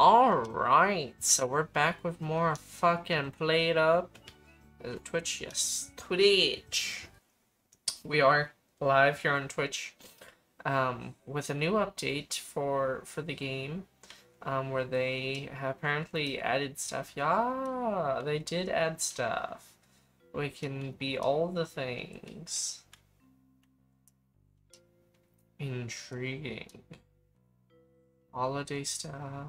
Alright, so we're back with more fucking Plate Up. Is it Twitch? Yes, Twitch. We are live here on Twitch with a new update for the game where they have apparently added stuff. Yeah, they did add stuff. We can be all the things. Intriguing. Holiday stuff.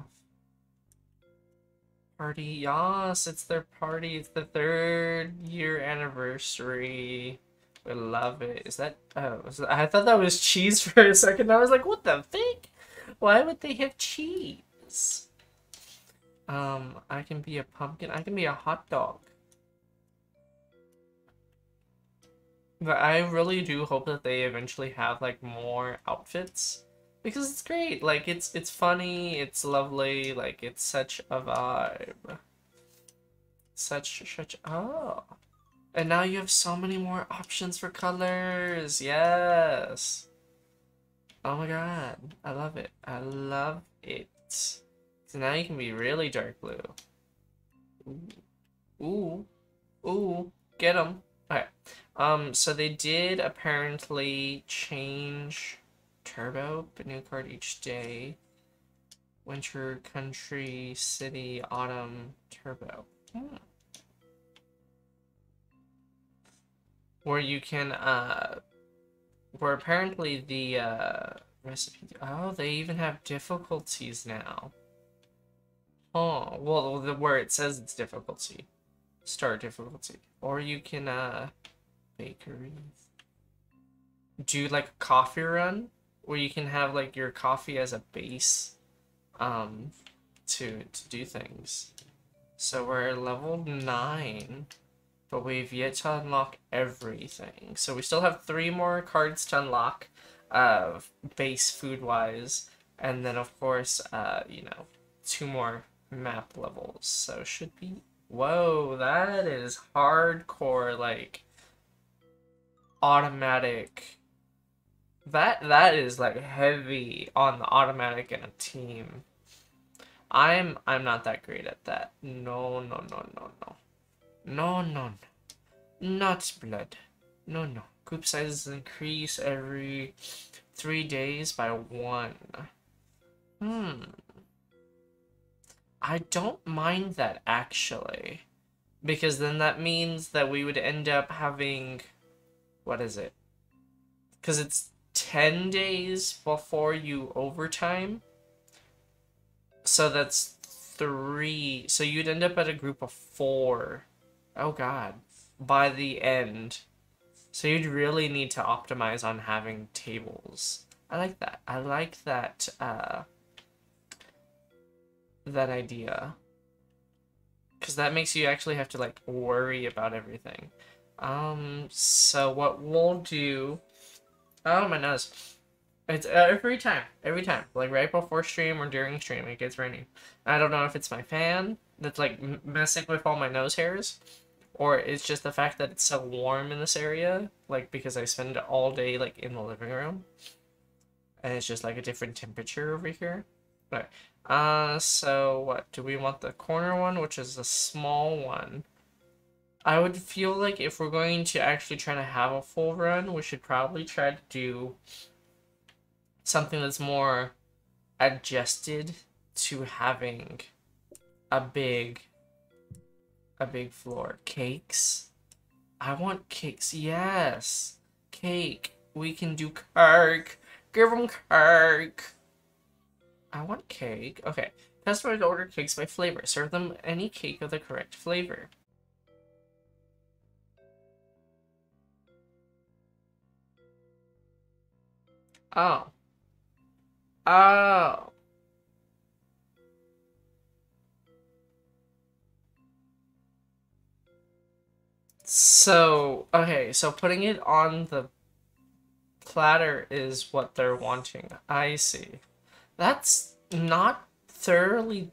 Party, yes, it's their party. It's the 3rd year anniversary. We love it. Is that? Oh, I thought that was cheese for a second. I was like, what the fuck? Why would they have cheese? I can be a pumpkin. I can be a hot dog. But I really do hope that they eventually have like more outfits. Because it's great, like, it's funny, it's lovely, like, it's such a vibe. Oh. And now you have so many more options for colors, yes! Oh my god, I love it, So now you can be really dark blue. Ooh. Ooh. Ooh. Get them. Alright. So they did apparently change... Turbo, a new card each day. Winter, country, city, autumn, turbo. Hmm. Where you can, where apparently the, recipe, oh, they even have difficulties now. Oh, well, the where it says it's difficulty. Start difficulty. Or you can, bakeries. Do, like, a coffee run? Where you can have like your coffee as a base to do things. So we're at level 9, but we've yet to unlock everything. So we still have 3 more cards to unlock base food wise, and then of course you know, 2 more map levels. So should be, whoa, that is hardcore, like automatic. That is like heavy on the automatic and a team. I'm not that great at that. No. Not blood. No. Group sizes increase every 3 days by 1. I don't mind that actually, because then that means that we would end up having, what is it? Because it's 10 days before you overtime, so that's 3, so you'd end up at a group of 4. Oh god, by the end. So you'd really need to optimize on having tables. I like that. I like that that idea, because that makes you actually have to like worry about everything. So what we'll do, oh my nose, it's every time, like right before stream or during stream, it gets raining. I don't know if it's my fan that's like messing with all my nose hairs, or it's just the fact that it's so warm in this area, like because I spend all day like in the living room, and it's just like a different temperature over here. All right, so what, do we want the corner one, which is the small one? I would feel like if we're going to actually try to have a full run, we should probably try to do something that's more adjusted to having a big floor. Cakes. I want cakes. Yes. Cake. We can do cake. Give them cake. I want cake. Okay. Customers order cakes by flavor. Serve them any cake of the correct flavor. Oh. Oh. So, okay, so putting it on the platter is what they're wanting. I see. That's not thoroughly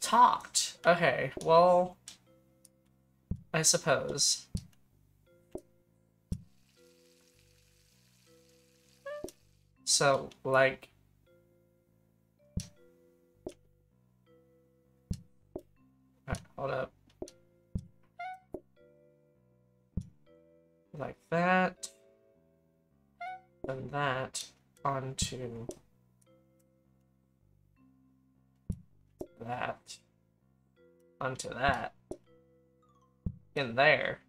talked. Okay, well, I suppose. So, like, Hold up. Like that. And that onto that. Onto that. In there.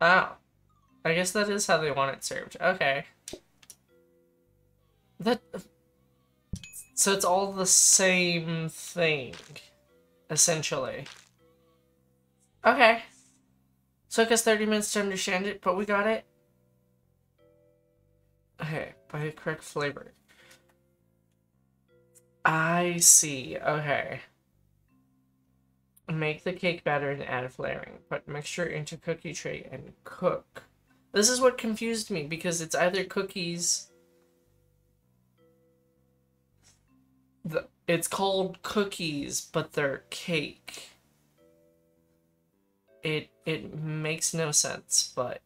Oh, I guess that is how they want it served. Okay. That... So it's all the same thing, essentially. Okay. So it took us 30 minutes to understand it, but we got it. Okay, by the correct flavor. I see. Okay. Make the cake batter and add flavoring. Put mixture into cookie tray and cook. This is what confused me, because it's either cookies... It's called cookies, but they're cake. It makes no sense, but...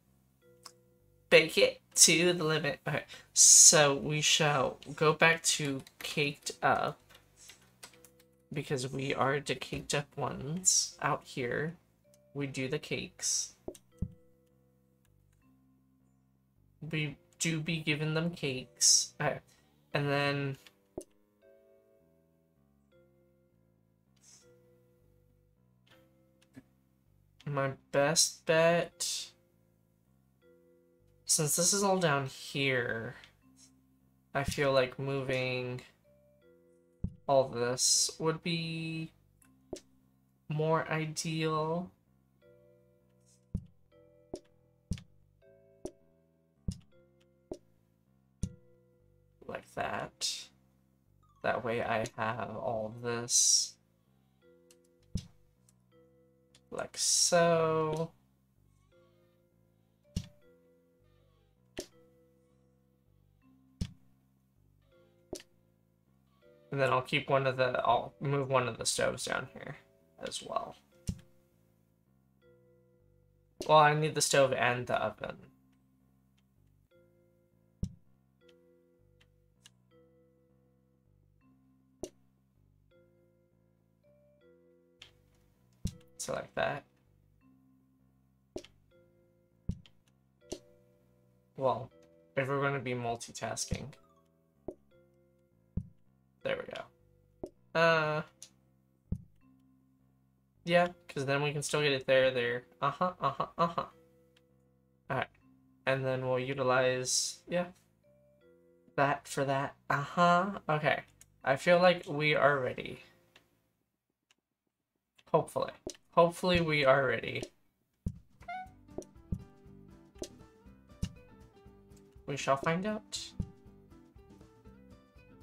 Bake it to the limit. Okay, so we shall go back to caked up. Because we are the caked up ones out here. We do the cakes. We do be giving them cakes. Okay. And then... My best bet... Since this is all down here, I feel like moving... All this would be more ideal. Like that. That way I have all this. Like so. And then I'll keep one of the, I'll move one of the stoves down here as well. Well, I need the stove and the oven. So like that. Well, if we're going to be multitasking. There we go. Yeah, because then we can still get it there. Alright. And then we'll utilize, yeah, that for that. Okay. I feel like we are ready. Hopefully. Hopefully we are ready. We shall find out.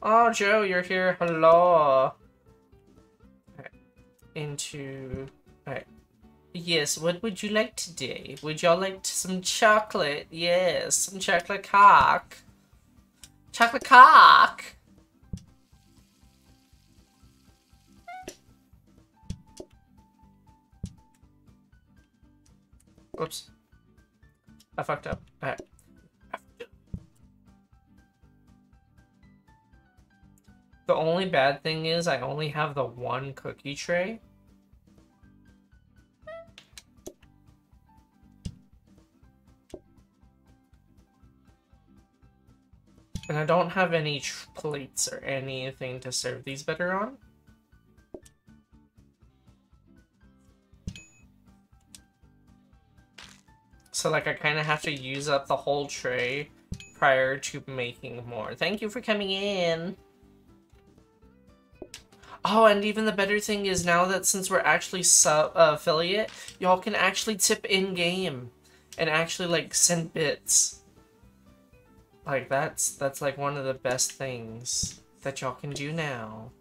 Oh, Joe, you're here. Hello. Right. Into... Alright. Yes, what would you like today? Would y'all like some chocolate? Yes, some chocolate cock. Chocolate cock! Whoops. I fucked up. Alright. The only bad thing is I only have the one cookie tray. And I don't have any plates or anything to serve these better on. So like I kind of have to use up the whole tray prior to making more. Thank you for coming in. Oh, and even the better thing is now that since we're actually affiliate, y'all can actually tip in-game and actually, like, send bits. Like, that's like, one of the best things that y'all can do now.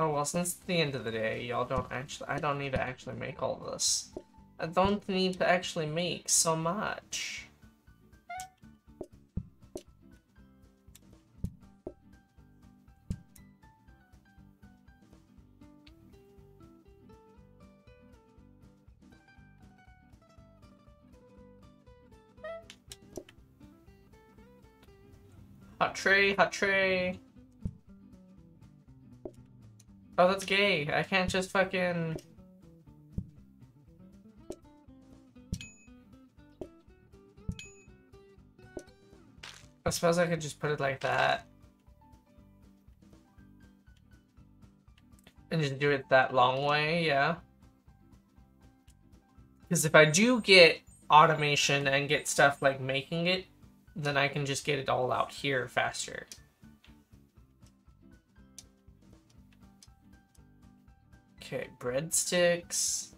Oh well, since it's the end of the day, y'all don't actually. I don't need to actually make all this. I don't need to actually make so much. Hot tray, hot tray. Oh, that's gay. I can't just fucking... I suppose I could just put it like that. And just do it that long way, yeah. Because if I do get automation and get stuff like making it, then I can just get it all out here faster. Okay, breadsticks.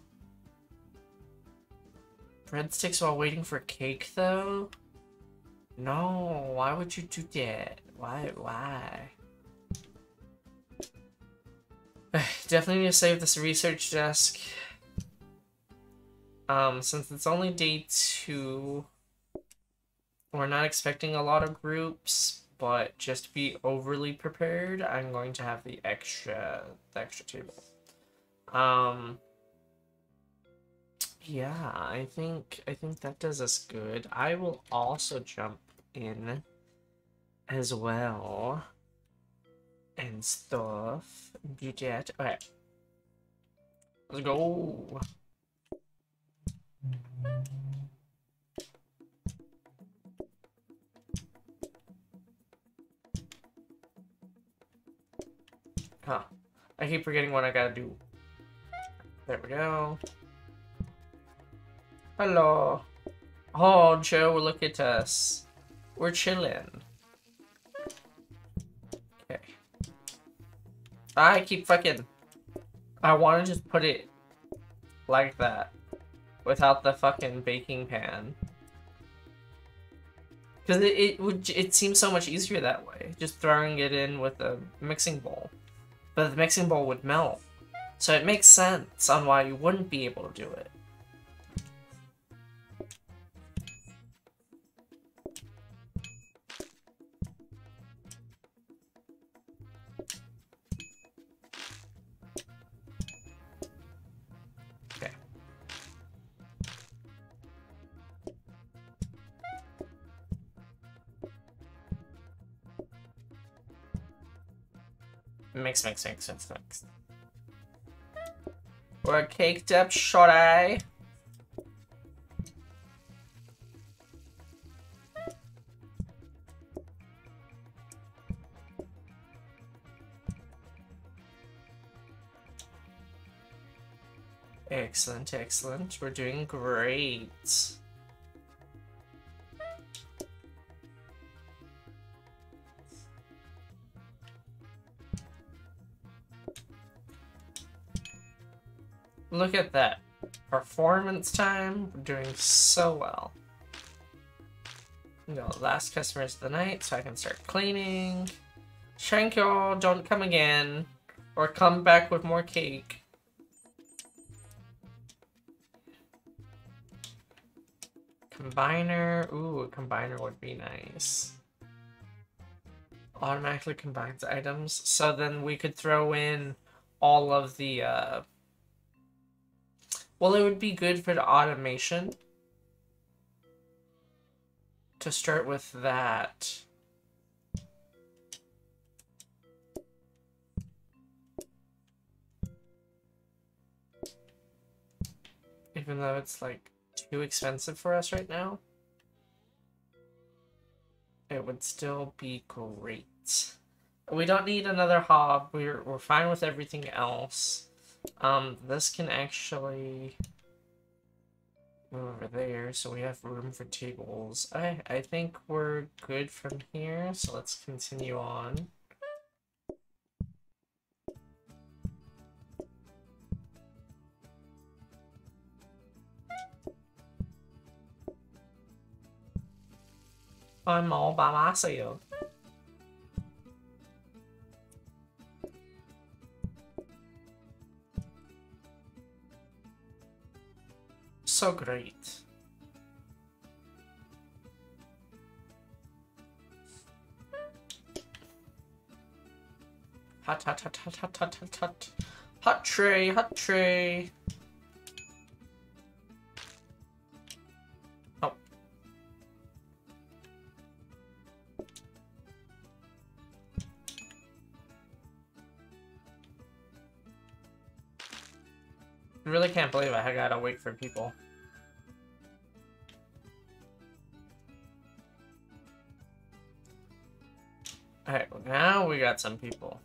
Breadsticks while waiting for cake, though? No, why would you do that? Why? Definitely need to save this research desk. Since it's only day 2... We're not expecting a lot of groups, but just to be overly prepared, I'm going to have the extra table. Yeah, I think that does us good. I will also jump in as well and stuff. Do that. Okay. Let's go. Huh. I keep forgetting what I gotta do. There we go. Hello. Oh, Joe, look at us. We're chilling. Okay. I keep fucking... I want to just put it like that. Without the fucking baking pan. Because it seems so much easier that way. Just throwing it in with a mixing bowl. But the mixing bowl would melt. So it makes sense on why you wouldn't be able to do it. Okay. Mix. We're caked up, shorty. Excellent. We're doing great. Look at that. Performance time. We're doing so well. No, last customers of the night, so I can start cleaning. Shanko, don't come again. Or come back with more cake. Combiner. Ooh, a combiner would be nice. Automatically combines items. So then we could throw in all of the... Well, it would be good for the automation to start with that. Even though it's like too expensive for us right now, it would still be great. We don't need another hob. We're fine with everything else. This can actually move over there, so we have room for tables. I think we're good from here, so let's continue on. I'm all by myself. so great. Hot, hot, hot, hot, hot, hot, hot, hot. Hot tray, hot tray. Oh. I really can't believe I gotta wait for people. Alright, well now we got some people.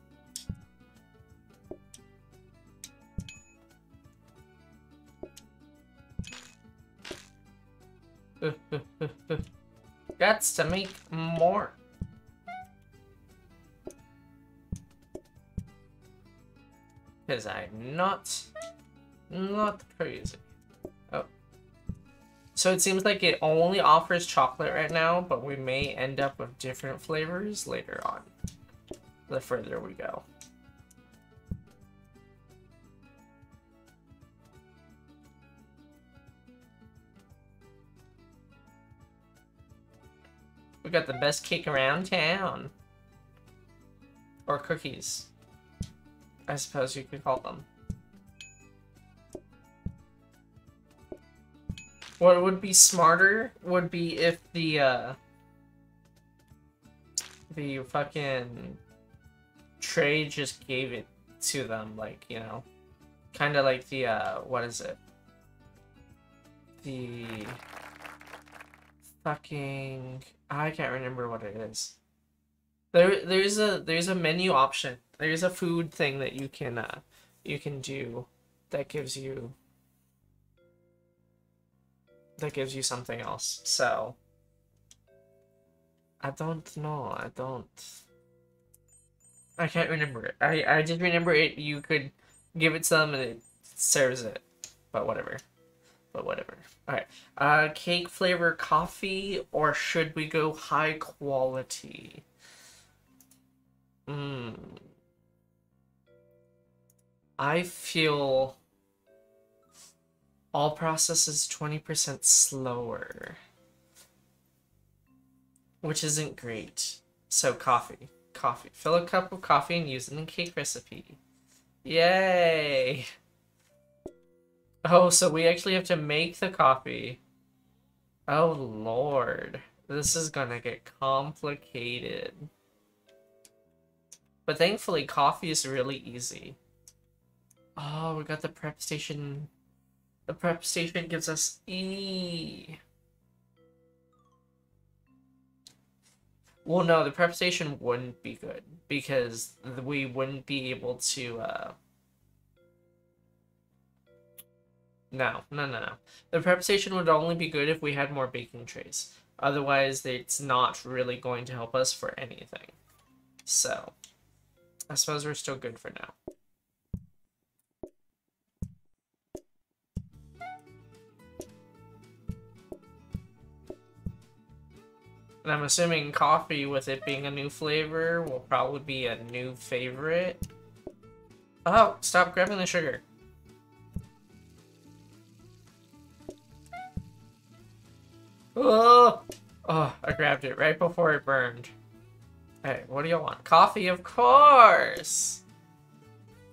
That's to make more. Because I'm not crazy. Oh. So it seems like it only offers chocolate right now, but we may end up with different flavors later on, the further we go. We got the best cake around town. Or cookies, I suppose you could call them. What would be smarter would be if the the fucking tray just gave it to them, like, you know, kind of like the what is it? The fucking, I can't remember what it is. There's a menu option. There's a food thing that you can do that gives you something else. So I don't know. I can't remember it. I just remember it. You could give it to them and it serves it. But whatever. All right, cake flavor coffee, or should we go high quality? I feel all processes 20% slower, which isn't great. So coffee, fill a cup of coffee and use it in a cake recipe. Yay. Oh, so we actually have to make the coffee. Oh, Lord. This is gonna get complicated. But thankfully, coffee is really easy. Oh, we got the prep station. The prep station gives us E. Well, no, the prep station wouldn't be good because we wouldn't be able to... No. The prep station would only be good if we had more baking trays. Otherwise, it's not really going to help us for anything. So, I suppose we're still good for now. And I'm assuming coffee, with it being a new flavor, will probably be a new favorite. Oh, stop grabbing the sugar. Oh, oh, I grabbed it right before it burned. Hey, what do y'all want? Coffee, of course!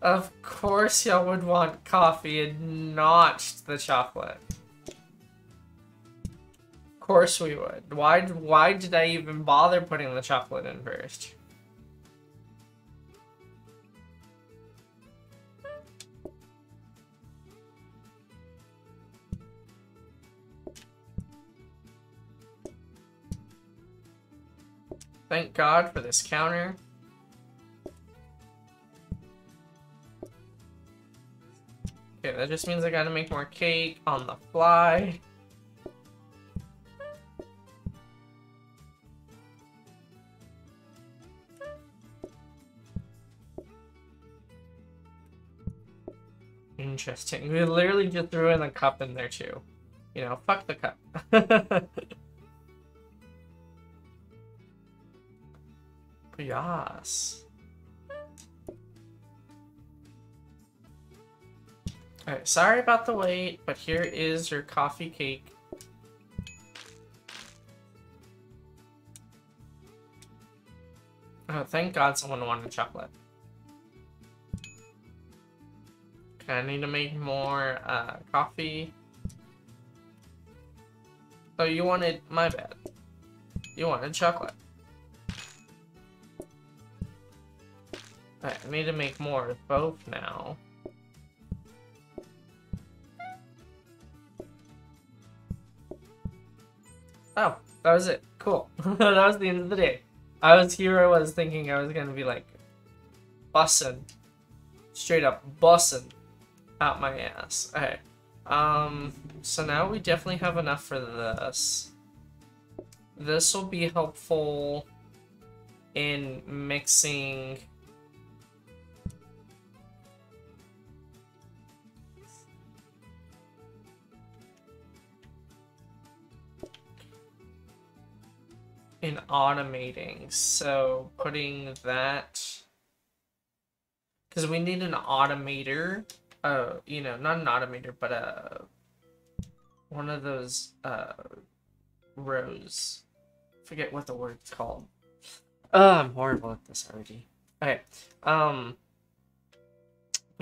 Of course y'all would want coffee and not the chocolate. Of course we would. Why did I even bother putting the chocolate in first? Thank God for this counter. Okay, that just means I gotta make more cake on the fly. Interesting. We literally just threw in a cup in there too. You know, fuck the cup. Yes. Alright, sorry about the wait, but here is your coffee cake. Oh, thank God someone wanted chocolate. Okay, I need to make more coffee. Oh, you wanted, my bad. You wanted chocolate. Alright, I need to make more of both now. Oh, that was it. Cool. That was the end of the day. I was thinking I was gonna be like bussin'. Straight up bussin' out my ass. Alright. So now we definitely have enough for this. This will be helpful in mixing in automating, so putting that, because we need an automator, you know, not an automator, but one of those rows, forget what the word's called. I'm horrible at this already. Okay, but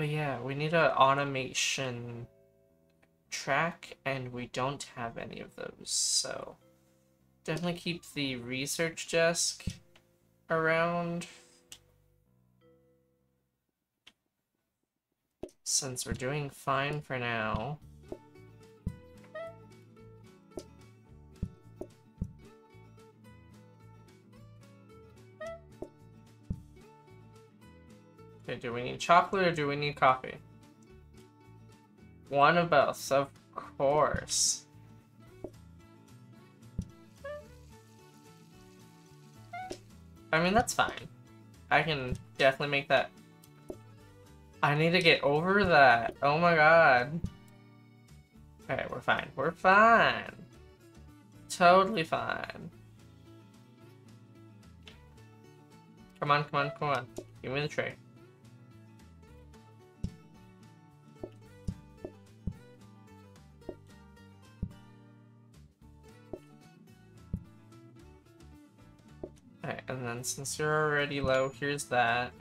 yeah, we need an automation track, and we don't have any of those, so definitely keep the research desk around, since we're doing fine for now. Okay, do we need chocolate or do we need coffee? One of both, of course. I mean, that's fine. I can definitely make that. I need to get over that. Oh my god. Alright, we're fine. We're fine. Totally fine. Come on, come on, come on. Give me the tray. Alright, and then since you're already low, here's that.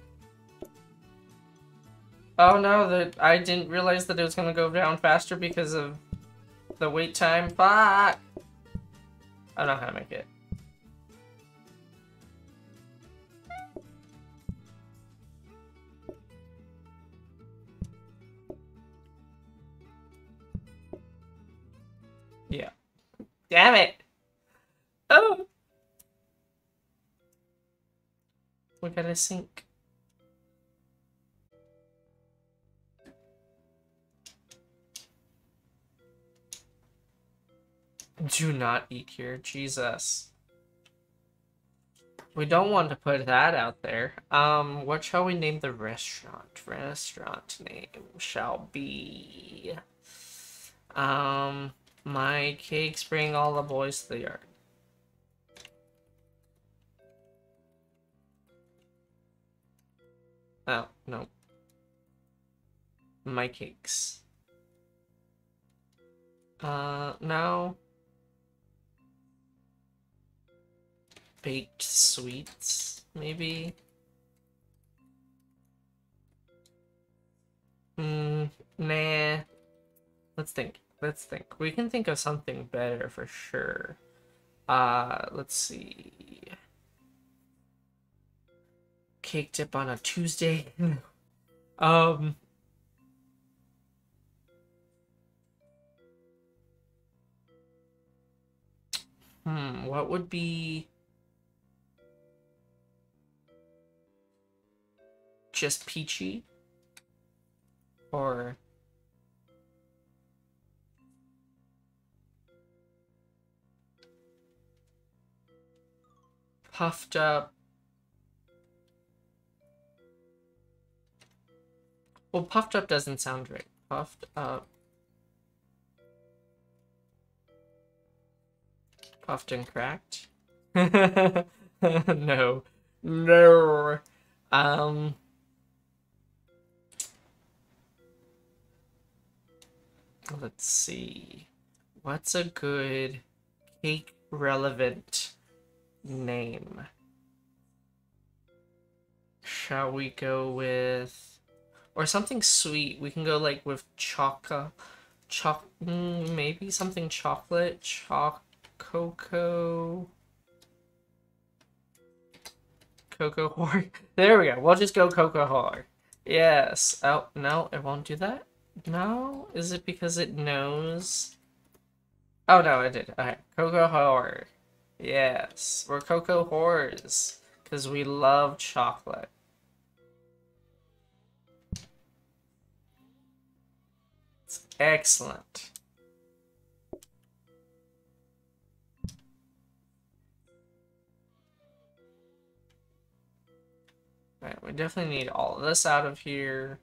Oh no, I didn't realize that it was gonna go down faster because of the wait time. Fuck! I don't know how to make it. Yeah. Damn it! Oh! We gotta sync. Do not eat here, Jesus. We don't want to put that out there. What shall we name the restaurant? Restaurant name shall be... my cakes bring all the boys to the yard. Oh, no. My cakes. No. Baked sweets, maybe? Nah. Let's think. Let's think. We can think of something better for sure. Let's see. Cake dip on a Tuesday. What would be just peachy? Or puffed up. Well, puffed up doesn't sound right. Puffed up. Puffed and cracked? No. No. Let's see. What's a good cake relevant name? Shall we go with, or something sweet? We can go like with maybe something chocolate, cocoa whore. There we go. We'll just go cocoa whore. Yes. Oh no, it won't do that. No, is it because it knows? Oh no, it did. Okay, cocoa whore. Yes, we're cocoa whores because we love chocolate. It's excellent. Alright, we definitely need all of this out of here.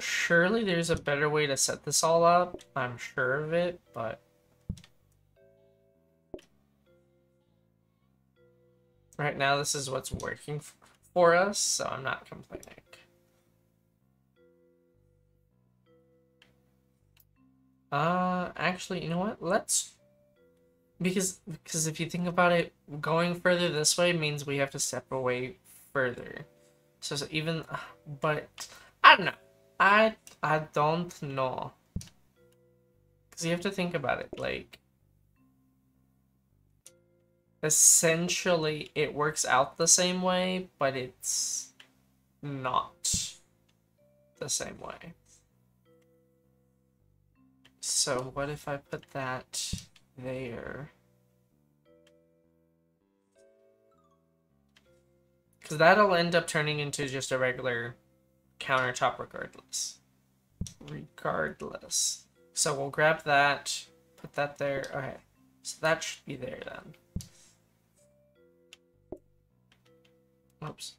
Surely there's a better way to set this all up. I'm sure of it, but... right now, this is what's working for us, so I'm not complaining. Actually, you know what? Let's... Because if you think about it, going further this way means we have to step away further. So even... but... I don't know. I don't know. Because you have to think about it, like... essentially, it works out the same way, but it's not the same way. So what if I put that there? Because that'll end up turning into just a regular countertop regardless. So we'll grab that, put that there. Okay, so that should be there then. Oops.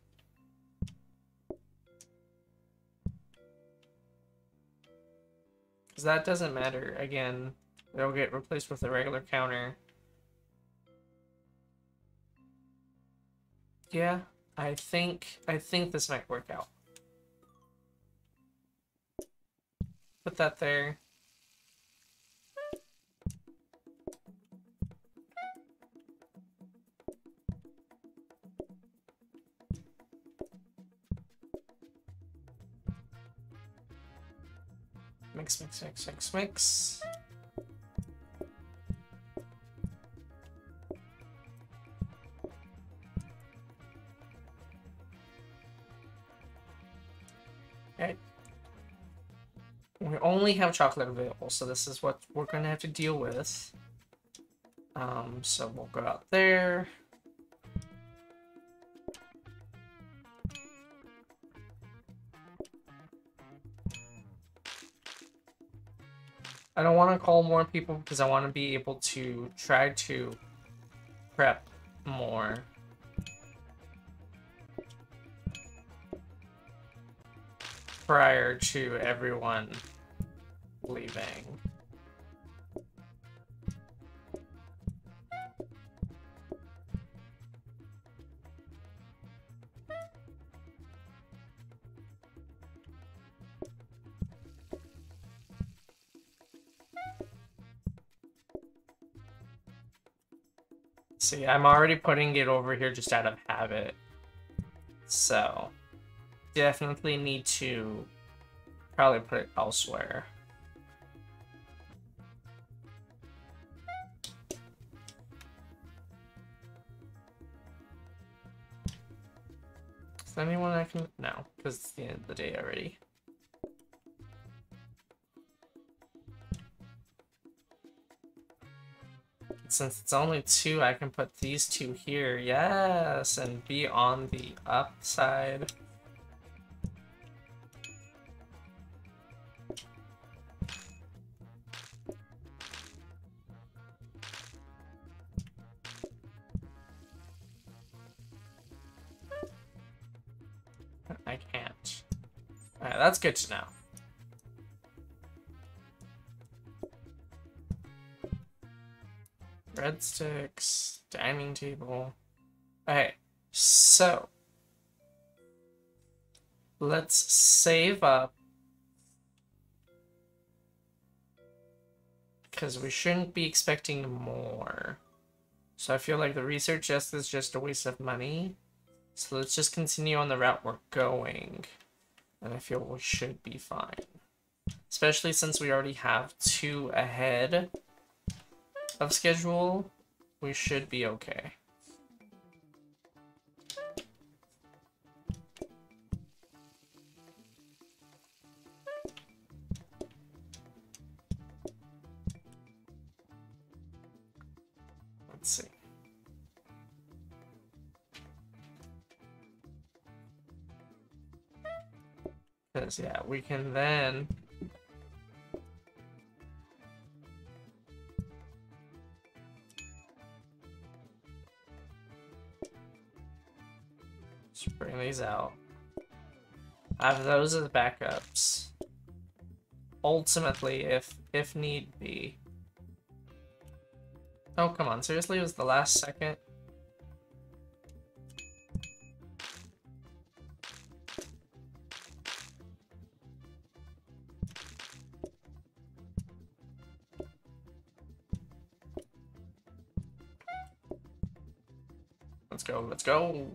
Because that doesn't matter. Again, it'll get replaced with a regular counter. Yeah, I think this might work out. Put that there. Mix. Okay. We only have chocolate available, so this is what we're gonna have to deal with. So we'll go out there. I don't want to call more people because I want to be able to try to prep more. Prior to everyone leaving. See, I'm already putting it over here just out of habit. So, definitely need to probably put it elsewhere. Is there anyone I can... no, because it's the end of the day already. Since it's only two, I can put these two here, yes, and be on the upside. that's good to know. Breadsticks, dining table. Okay, so let's save up, because we shouldn't be expecting more. So I feel like the research desk is just a waste of money. So let's just continue on the route we're going. And I feel we should be fine. Especially since we already have 2 ahead of schedule. We should be okay. Because, yeah, we can then just bring these out. I have those as backups. Ultimately, if need be. Oh, come on. Seriously? It was the last second? Let's go.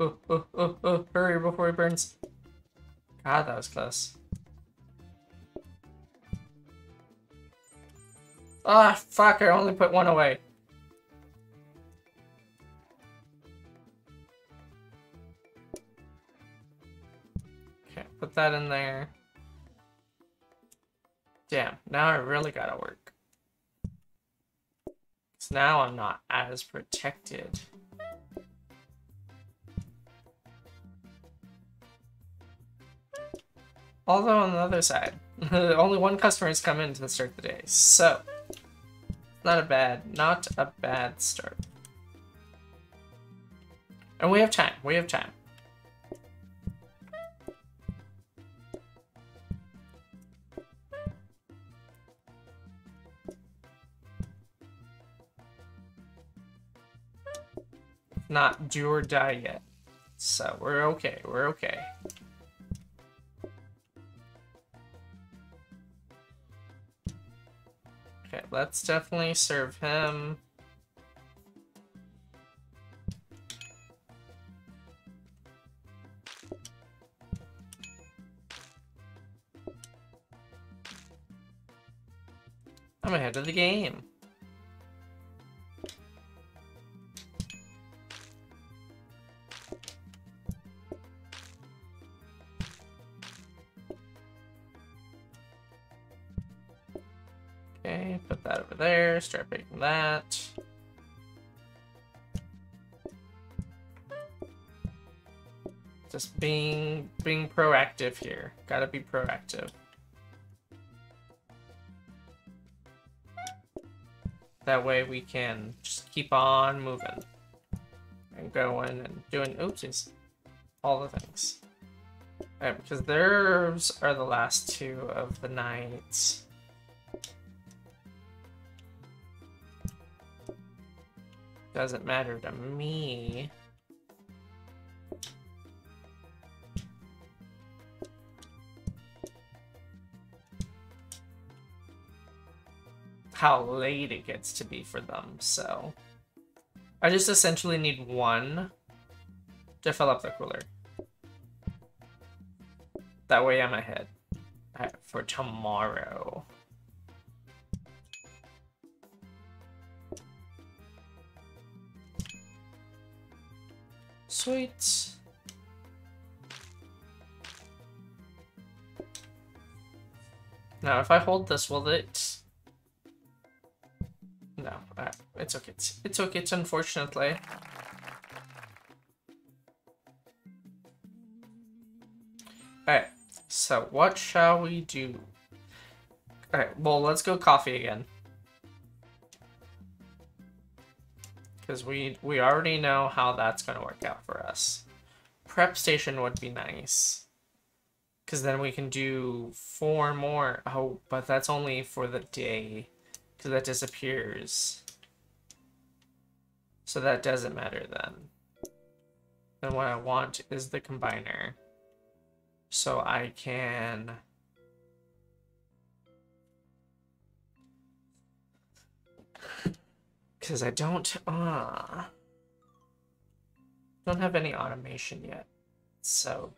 Oh, oh, oh, oh, hurry before he burns. God, that was close. Ah, fuck, I only put 1 away. Okay, put that in there. Damn, now I really gotta work. Because now I'm not as protected. Although on the other side, only 1 customer has come in to start the day, so... Not a bad start. And we have time. We have time. Not do or die yet. So we're okay. We're okay. Okay, let's definitely serve him. I'm ahead of the game. There, start making that. Just being proactive here. Gotta be proactive. That way we can just keep on moving and going and doing oopsies. All the things. Alright, because theirs are the last 2 of the night. Doesn't matter to me. How late it gets to be for them, so. I just essentially need 1 to fill up the cooler. That way I'm ahead for tomorrow. Sweet. Now, if I hold this, will it? No, it's okay. It's okay. It's unfortunately. Alright, so what shall we do? Alright, well, let's go coffee again. Because we already know how that's going to work out for us. Prep station would be nice. Because then we can do 4 more. Oh, but that's only for the day. Because that disappears. So that doesn't matter then. Then what I want is the combiner. So I can... Because I don't have any automation yet, so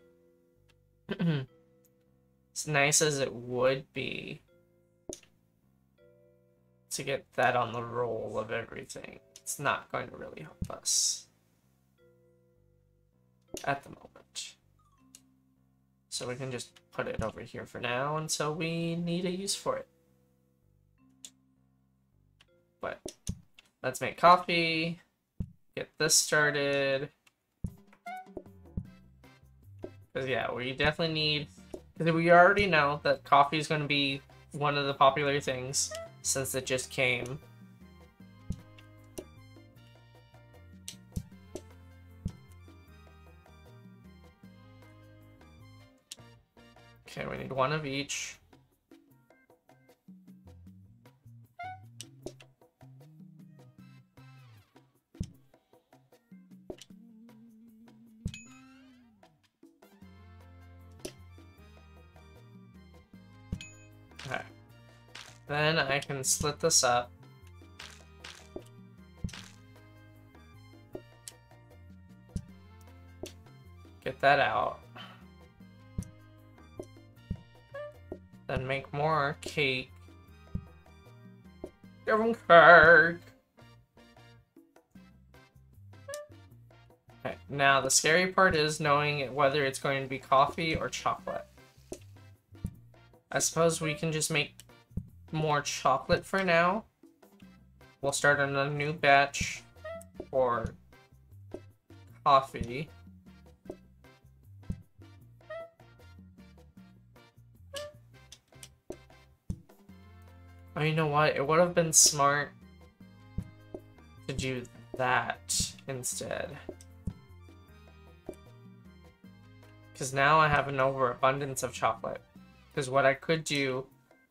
as nice as it would be to get that on the roll of everything, it's not going to really help us at the moment. So we can just put it over here for now until we need a use for it. But let's make coffee, get this started. Because yeah, we definitely need, because we already know that coffee is going to be one of the popular things since it just came. Okay, we need one of each. Then I can slit this up. Get that out. Then make more cake. Give them cake! Okay, now the scary part is knowing whether it's going to be coffee or chocolate. I suppose we can just make more chocolate for now. We'll start on a new batch for coffee. Oh, you know what? It would have been smart to do that instead. Because now I have an overabundance of chocolate. Because what I could do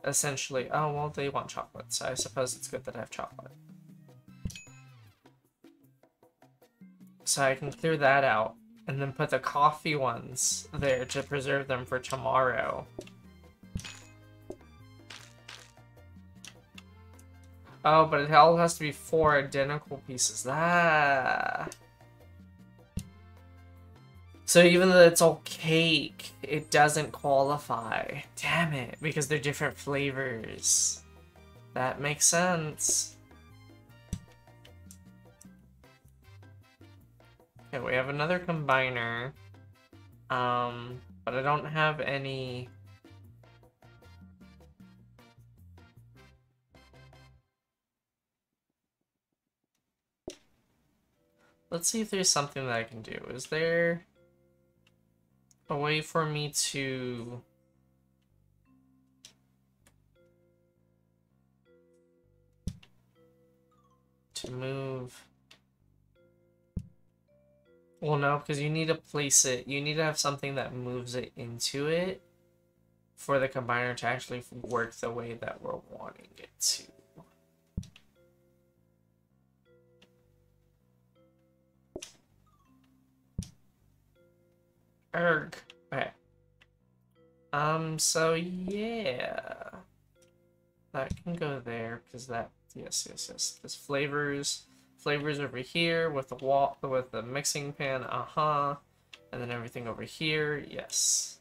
essentially, oh, well, they want chocolate, so I suppose it's good that I have chocolate. So I can clear that out, and then put the coffee ones there to preserve them for tomorrow. Oh, but it all has to be 4 identical pieces. Ah! So even though it's all cake, it doesn't qualify. Damn it, because they're different flavors. That makes sense. Okay, we have another combiner. But I don't have any... Let's see if there's something that I can do. Is there a way for me to... move... Well, no, because you need to place it. You need to have something that moves it into it for the combiner to actually work the way that we're wanting it to. Erg. Okay. So yeah. That can go there, because that, yes. There's flavors over here with the wall, with the mixing pan, uh-huh. And then everything over here, yes.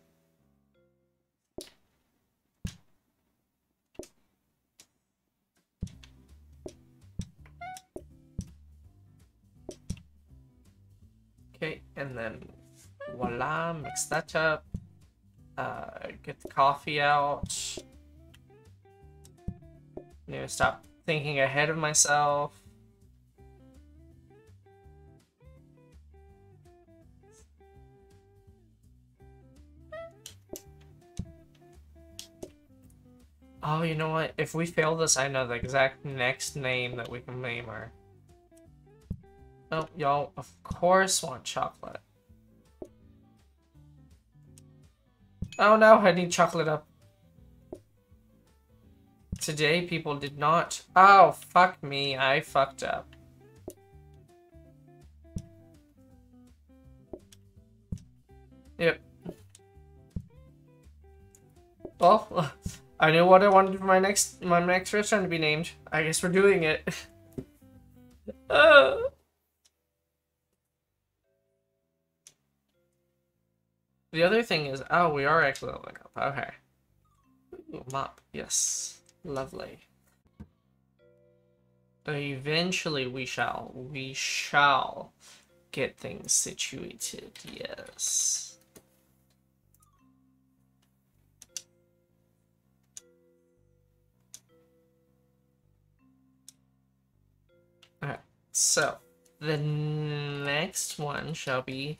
Okay, and then voila, mix that up, get the coffee out. You know, stop thinking ahead of myself. Oh, you know what? If we fail this, I know the exact next name that we can name her. Oh, y'all, of course, want chocolate. Oh no, I need chocolate up. Today, people did not. Oh, fuck me. I fucked up. Yep. Well, I knew what I wanted for my next restaurant to be named. I guess we're doing it. The other thing is, oh, we are actually leveling up. Okay. Ooh, mop. Yes. Lovely. Eventually, we shall get things situated. Yes. So, the next one shall be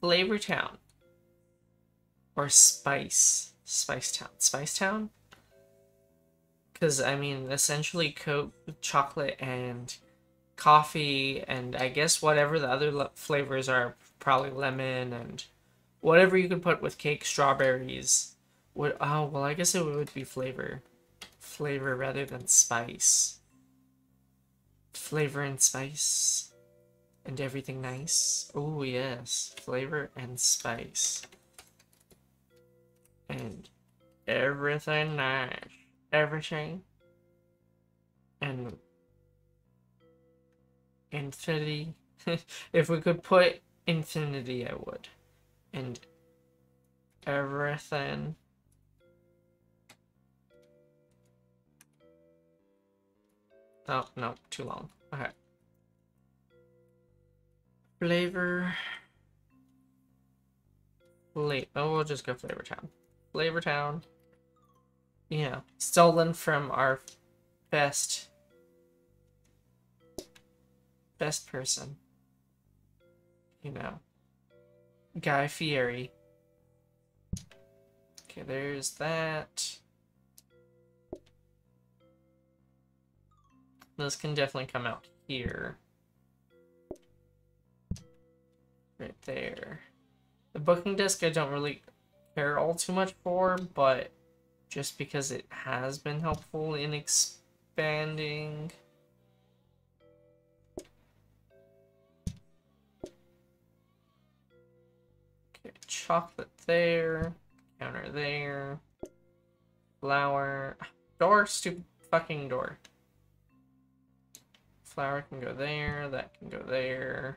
Flavor Town. Or Spice. Spice Town. Spice Town? Because, I mean, essentially Coke, chocolate, and coffee, and I guess whatever the other flavors are, probably lemon, and whatever you could put with cake, strawberries. Would, oh, well, I guess it would be flavor. Flavor rather than spice. Flavor and spice and everything nice. Oh yes, flavor and spice and everything nice. Everything and infinity. If we could put infinity, I would. And everything oh no, too long. Okay. Oh, we'll just go Flavor Town. Flavor Town. Yeah. Stolen from our best person. You know. Guy Fieri. Okay, there's that. This can definitely come out here. Right there. The booking desk I don't really care all too much for, but just because it has been helpful in expanding. Okay, chocolate there. Counter there. Flower. Door, stupid fucking door. Flower can go there, that can go there.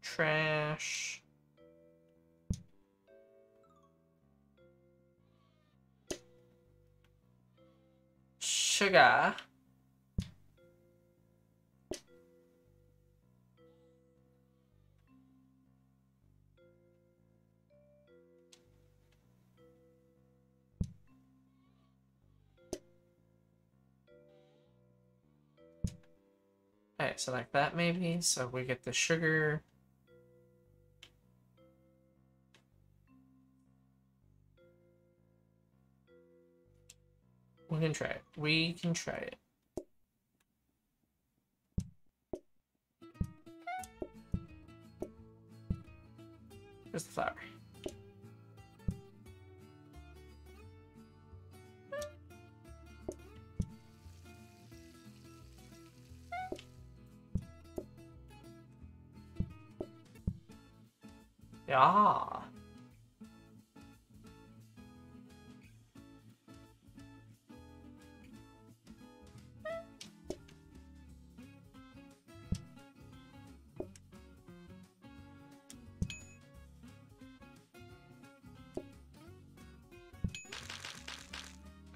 Trash. Sugar. Okay, so like that maybe, so we get the sugar. We can try it. We can try it. There's the flower. Yeah.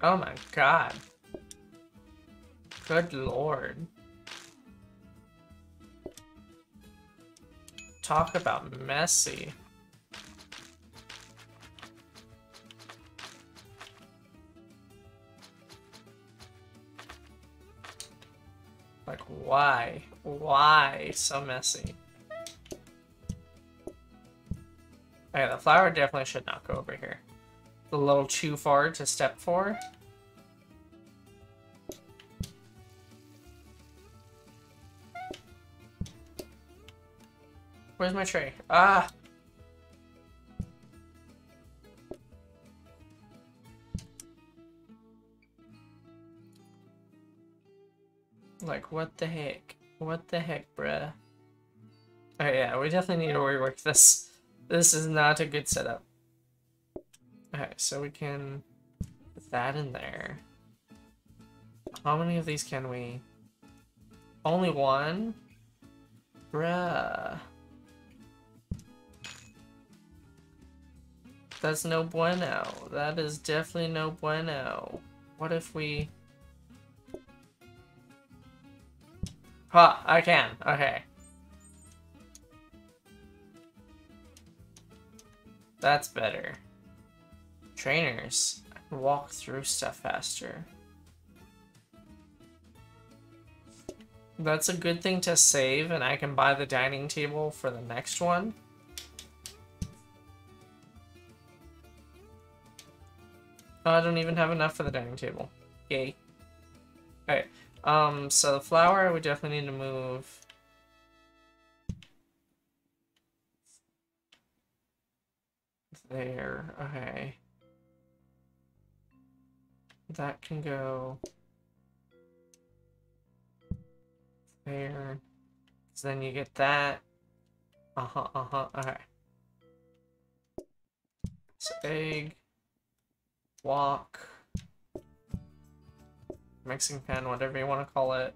Oh my God. Good Lord. Talk about messy. Like, why? Why so messy? Okay, the flower definitely should not go over here. It's a little too far to step for. Where's my tray? Ah! Like, what the heck? What the heck, bruh? Oh yeah, we definitely need to rework this. This is not a good setup. Okay, so we can put that in there. How many of these can we? Only one? Bruh. That's no bueno. That is definitely no bueno. What if we... Ha! I can! Okay. That's better. Trainers. I can walk through stuff faster. That's a good thing to save, and I can buy the dining table for the next one. Oh, I don't even have enough for the dining table. Yay. Alright. So the flower, we definitely need to move. There, okay. That can go... there. So then you get that. Alright. So egg. Walk. Mixing pan, whatever you want to call it.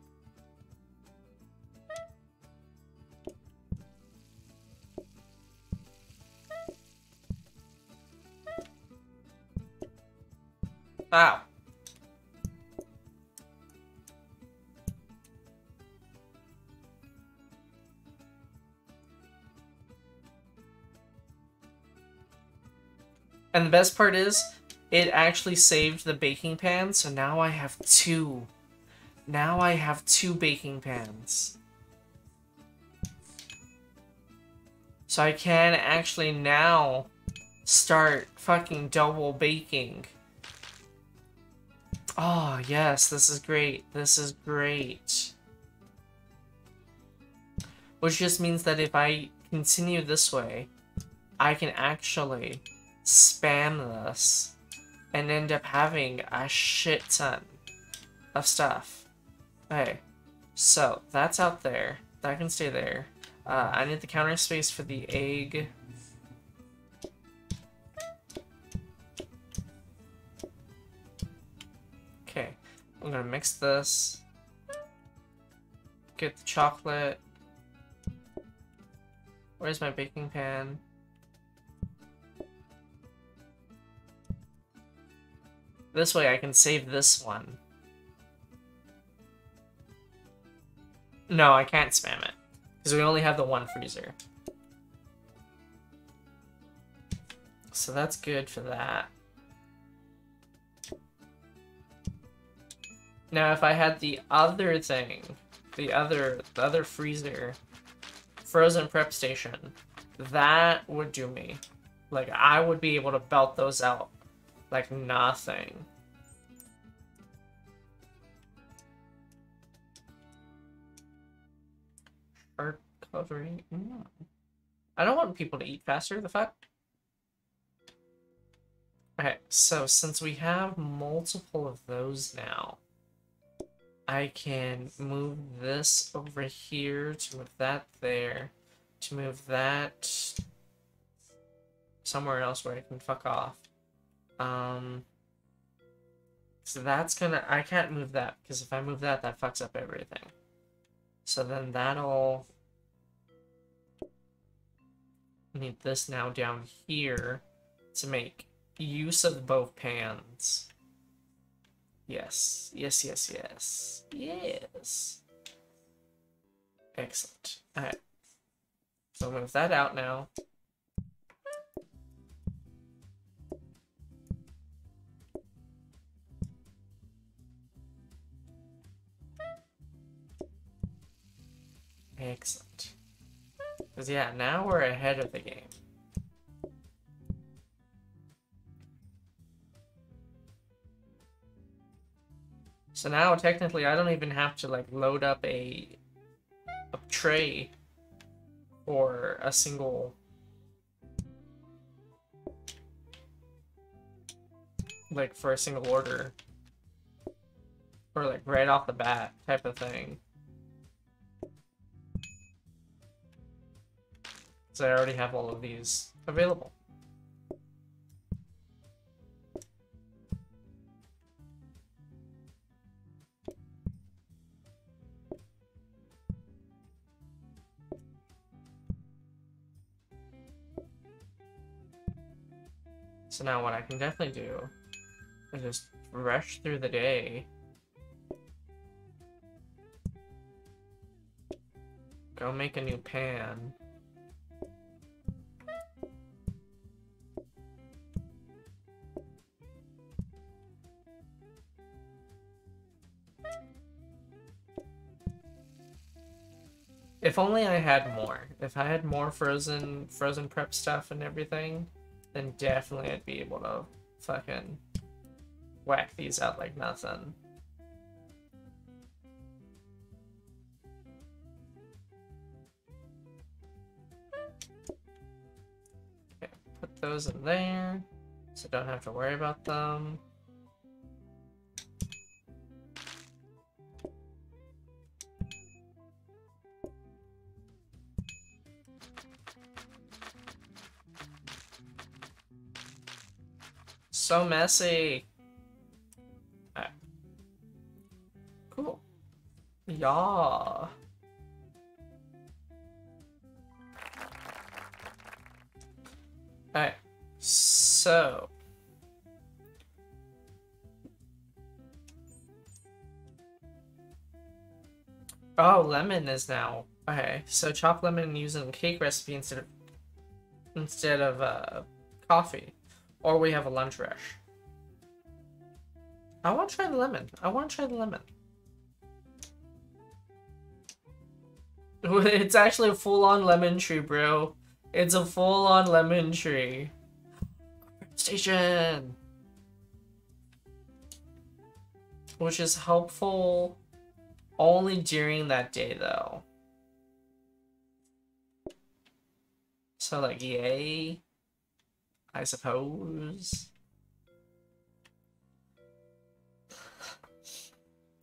Ow. And the best part is, it actually saved the baking pan, so now I have two. Now I have two baking pans. So I can actually now start fucking double baking. Oh, yes, this is great. This is great. Which just means that if I continue this way, I can actually spam this and end up having a shit ton of stuff. Okay, so that's out there. That can stay there. I need the counter space for the egg. Okay, I'm gonna mix this. Get the chocolate. Where's my baking pan? This way I can save this one. No, I can't spam it, because we only have the one freezer. So that's good for that. Now, if I had the other thing, the other freezer, frozen prep station, that would do me. Like, I would be able to belt those out like nothing. Sharp covering? No. I don't want people to eat faster, the fuck? Okay, so since we have multiple of those now, I can move this over here, to move that there, to move that somewhere else where I can fuck off. So that's gonna, I can't move that, because if I move that, that fucks up everything. So then that'll need this now down here to make use of both pans. Yes, yes, yes, yes, yes. Excellent. All right. So move that out now. Excellent. Because, yeah, now we're ahead of the game. So now technically I don't even have to like load up a tray or a single like for a single order or like right off the bat type of thing. So I already have all of these available. So now what I can definitely do is just rush through the day. Go make a new pan. If only I had more. If I had more frozen prep stuff and everything, then definitely I'd be able to fucking whack these out like nothing. Okay, put those in there so don't have to worry about them. So messy. Right. Cool. Yeah. Alright, so oh, lemon is now okay. So chop lemon and use it in cake recipe instead of coffee. Or we have a lunch rush. I want to try the lemon. It's actually a full-on lemon tree, bro. It's a full-on lemon tree. Station! Which is helpful only during that day, though. So, like, yay. I suppose.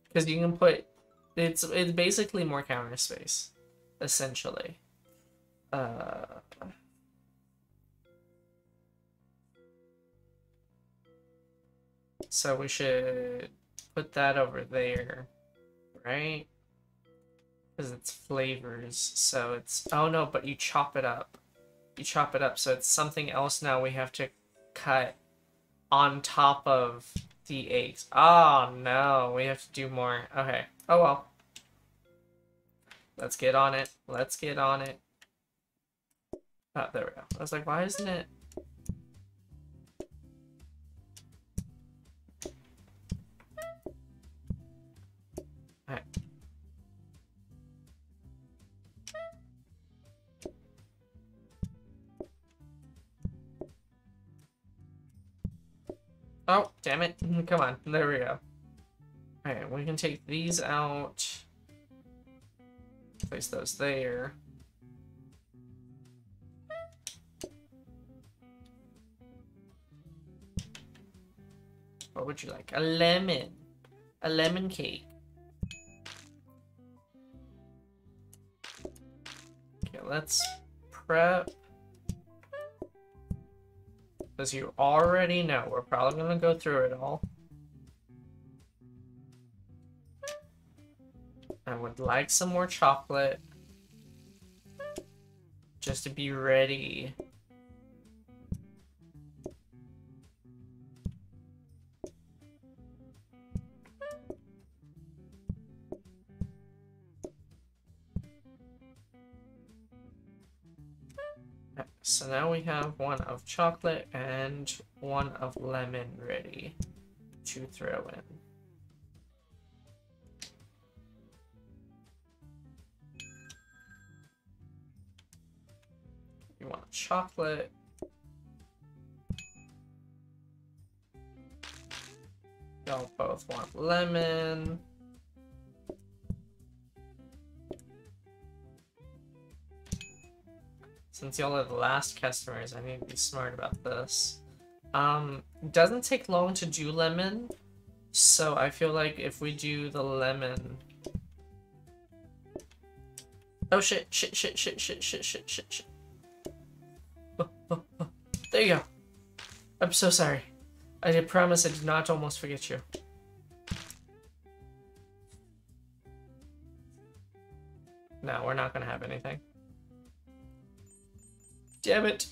Because you can put... It's basically more counter space. Essentially. So we should put that over there. Right? Because it's flavors. So it's... Oh no, but you chop it up. You chop it up, so it's something else now we have to cut on top of the eggs. Oh no, we have to do more. Okay, oh well. Let's get on it. Let's get on it. Oh, there we go. I was like, why isn't it? Alright. Oh, damn it. Come on. There we go. Alright, we can take these out. Place those there. What would you like? A lemon. A lemon cake. Okay, let's prep. As you already know, we're probably going to go through it all. I would like some more chocolate. Just to be ready. So now we have one of chocolate and one of lemon ready to throw in. You want chocolate. Y'all both want lemon. Since y'all are the last customers, I need to be smart about this. Doesn't take long to do lemon, so I feel like if we do the lemon... Oh shit, shit, shit, shit, shit, shit, shit, shit, shit. Oh, oh, oh. There you go. I'm so sorry. I did promise I did not almost forget you. No, we're not gonna have anything. Damn it.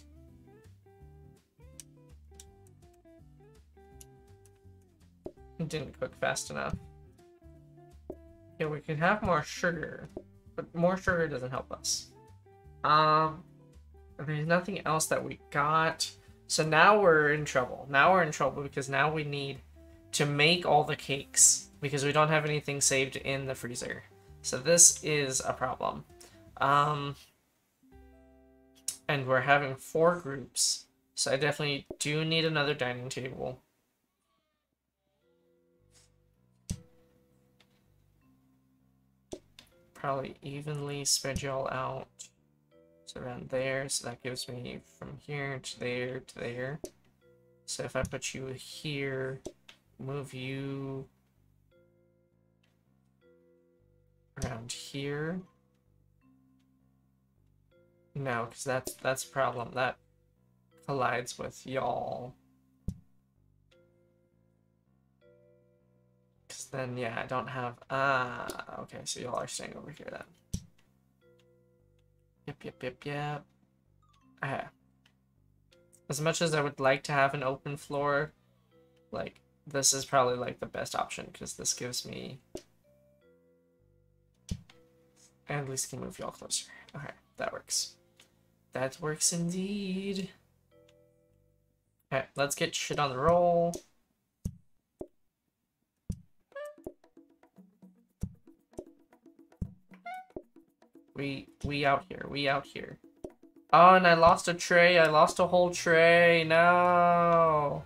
It didn't cook fast enough. Yeah, we can have more sugar, but more sugar doesn't help us. There's nothing else that we got. So now we're in trouble. Now we're in trouble because now we need to make all the cakes because we don't have anything saved in the freezer. So this is a problem. And we're having 4 groups. So I definitely do need another dining table. Probably evenly spread y'all out. So around there, so that gives me from here to there to there. So if I put you here, move you around here. No, because that's a problem. That collides with y'all. Because then, yeah, I don't have... Ah, okay, so y'all are staying over here then. Yep, yep, yep, yep. As much as I would like to have an open floor, like, this is probably, like, the best option, because this gives me... And at least can move y'all closer. Okay, that works. That works indeed. Okay, let's get shit on the roll. We out here. We out here. Oh, and I lost a tray. I lost a whole tray. No.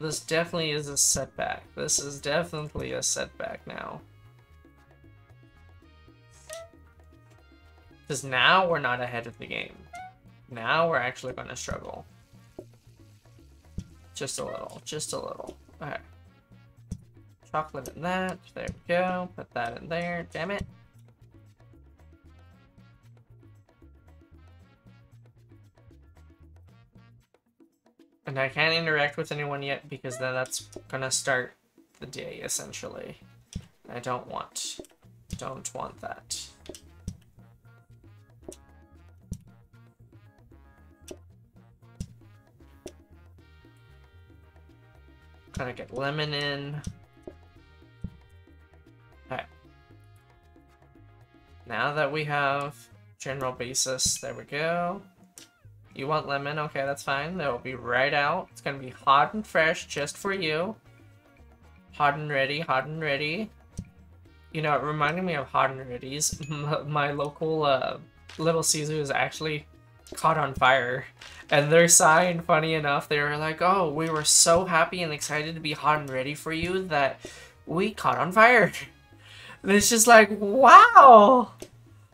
This definitely is a setback. This is definitely a setback now. Because now we're not ahead of the game. Now we're actually going to struggle. Just a little. Just a little. All right. Chocolate in that. There we go. Put that in there. Damn it. And I can't interact with anyone yet because then that's gonna start the day essentially. I don't want that. Gotta get lemon in. Now that we have general basis, there we go. You want lemon? Okay, that's fine. That will be right out. It's gonna be hot and fresh just for you. Hot and ready, hot and ready. You know, it reminded me of hot and ready's. My local Little Caesar's actually caught on fire. And their sign, funny enough, they were like, oh, we were so happy and excited to be hot and ready for you that we caught on fire. It's just like, wow!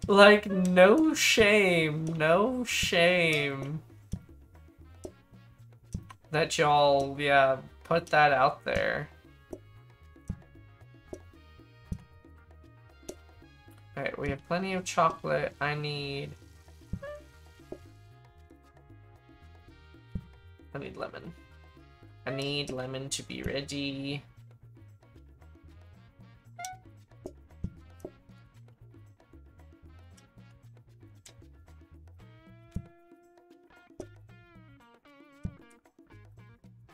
Like, no shame, no shame. That y'all, yeah, put that out there. Alright, we have plenty of chocolate. I need... lemon. I need lemon to be ready.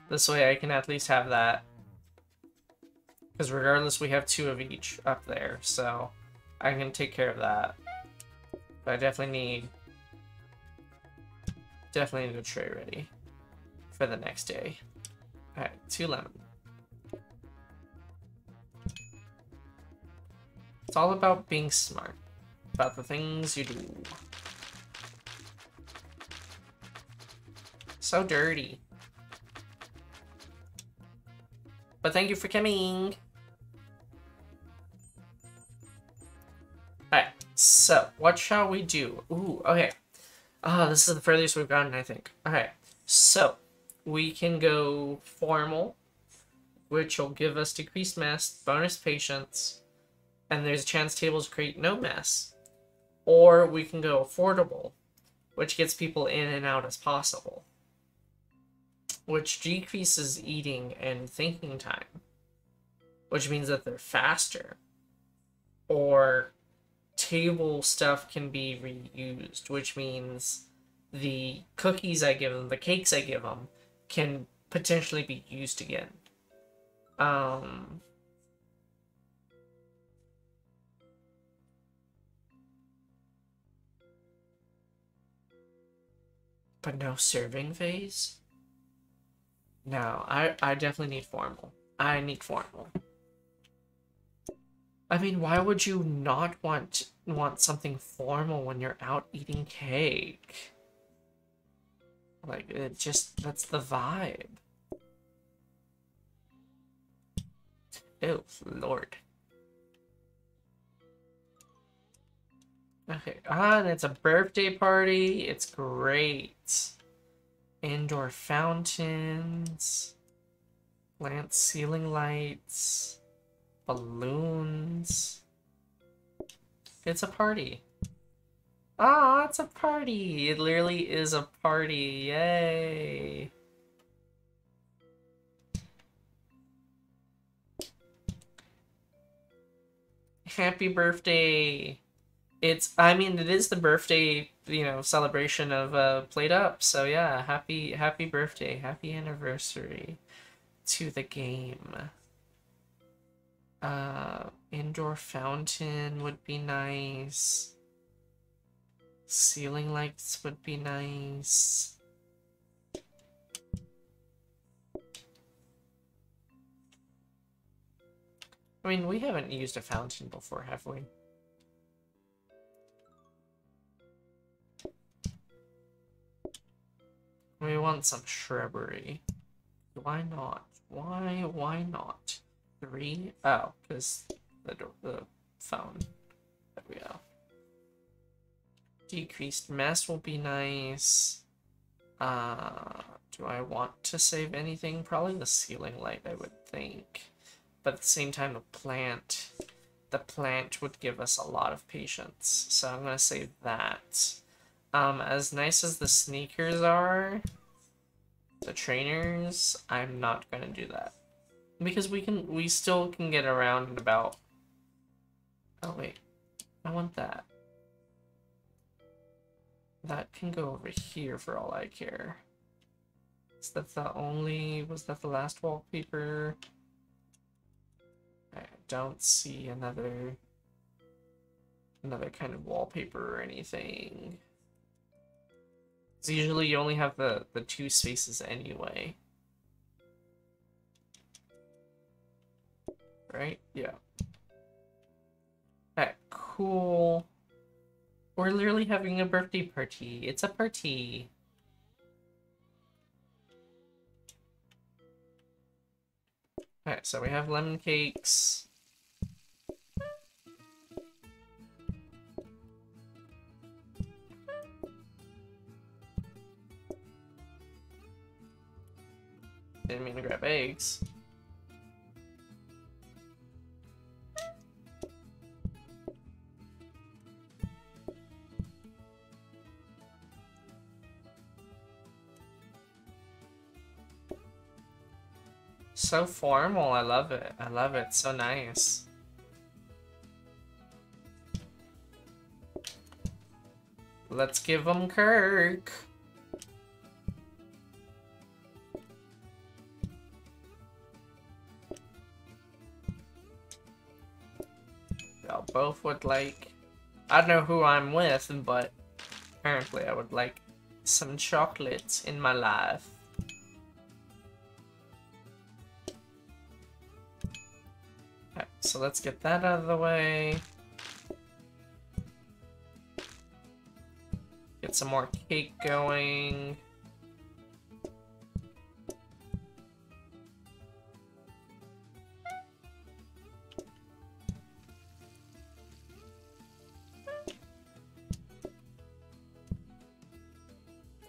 This way I can at least have that. Because regardless, we have 2 of each up there, so I can take care of that. But I definitely need a tray ready for the next day. Alright, 2 lemon. It's all about being smart. About the things you do. So dirty. But thank you for coming. Alright, so what shall we do? Ooh, okay. This is the furthest we've gotten, I think. Alright, so we can go formal, which will give us decreased mass, bonus patience, and there's a chance tables create no mass. Or we can go affordable, which gets people in and out as possible, which decreases eating and thinking time, which means that they're faster, or table stuff can be reused, which means the cookies I give them, the cakes I give them, can potentially be used again. But no serving phase? No, I definitely need formal. I need formal. I mean, why would you not want something formal when you're out eating cake? Like, it just, that's the vibe. Oh, Lord. Okay, and it's a birthday party. It's great. Indoor fountains, lamp ceiling lights, balloons. It's a party. Ah, it's a party. It literally is a party. Yay. Happy birthday. I mean, it is the birthday, you know, celebration of PlateUp!, so yeah, happy birthday, happy anniversary to the game. Indoor fountain would be nice. Ceiling lights would be nice. I mean, we haven't used a fountain before, have we? We want some shrubbery. Why not? Why not? 3? Oh, because the phone. There we go. Decreased mass will be nice. Do I want to save anything? Probably the ceiling light, I would think. But at the same time, the plant would give us a lot of patience. So I'm going to save that. As nice as the sneakers are, the trainers, I'm not gonna do that. Because we still can get around and about. Oh wait, I want that. That can go over here for all I care. Is that the only, was that the last wallpaper? I don't see another kind of wallpaper or anything. So usually you only have the two spaces anyway. Right? Yeah. Alright, cool. We're literally having a birthday party. It's a party. Alright, so we have lemon cakes. Didn't mean to grab eggs. So formal, I love it. I love it, so nice. Let's give them Kirk. Both would like, I don't know who I'm with, but apparently I would like some chocolates in my life. Alright, so let's get that out of the way. Get some more cake going.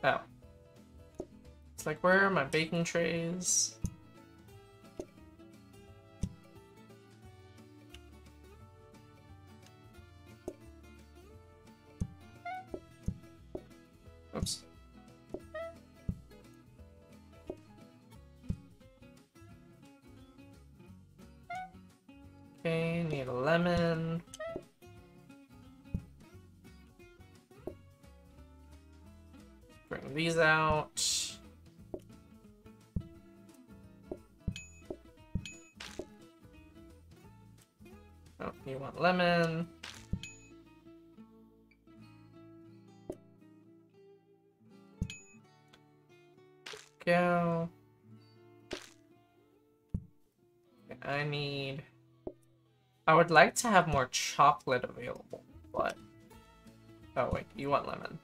Oh. It's like, where are my baking trays? Oops. Okay, need a lemon. Bring these out. Oh, you want lemon. Go. I need... I would like to have more chocolate available, but... Oh wait, you want lemon.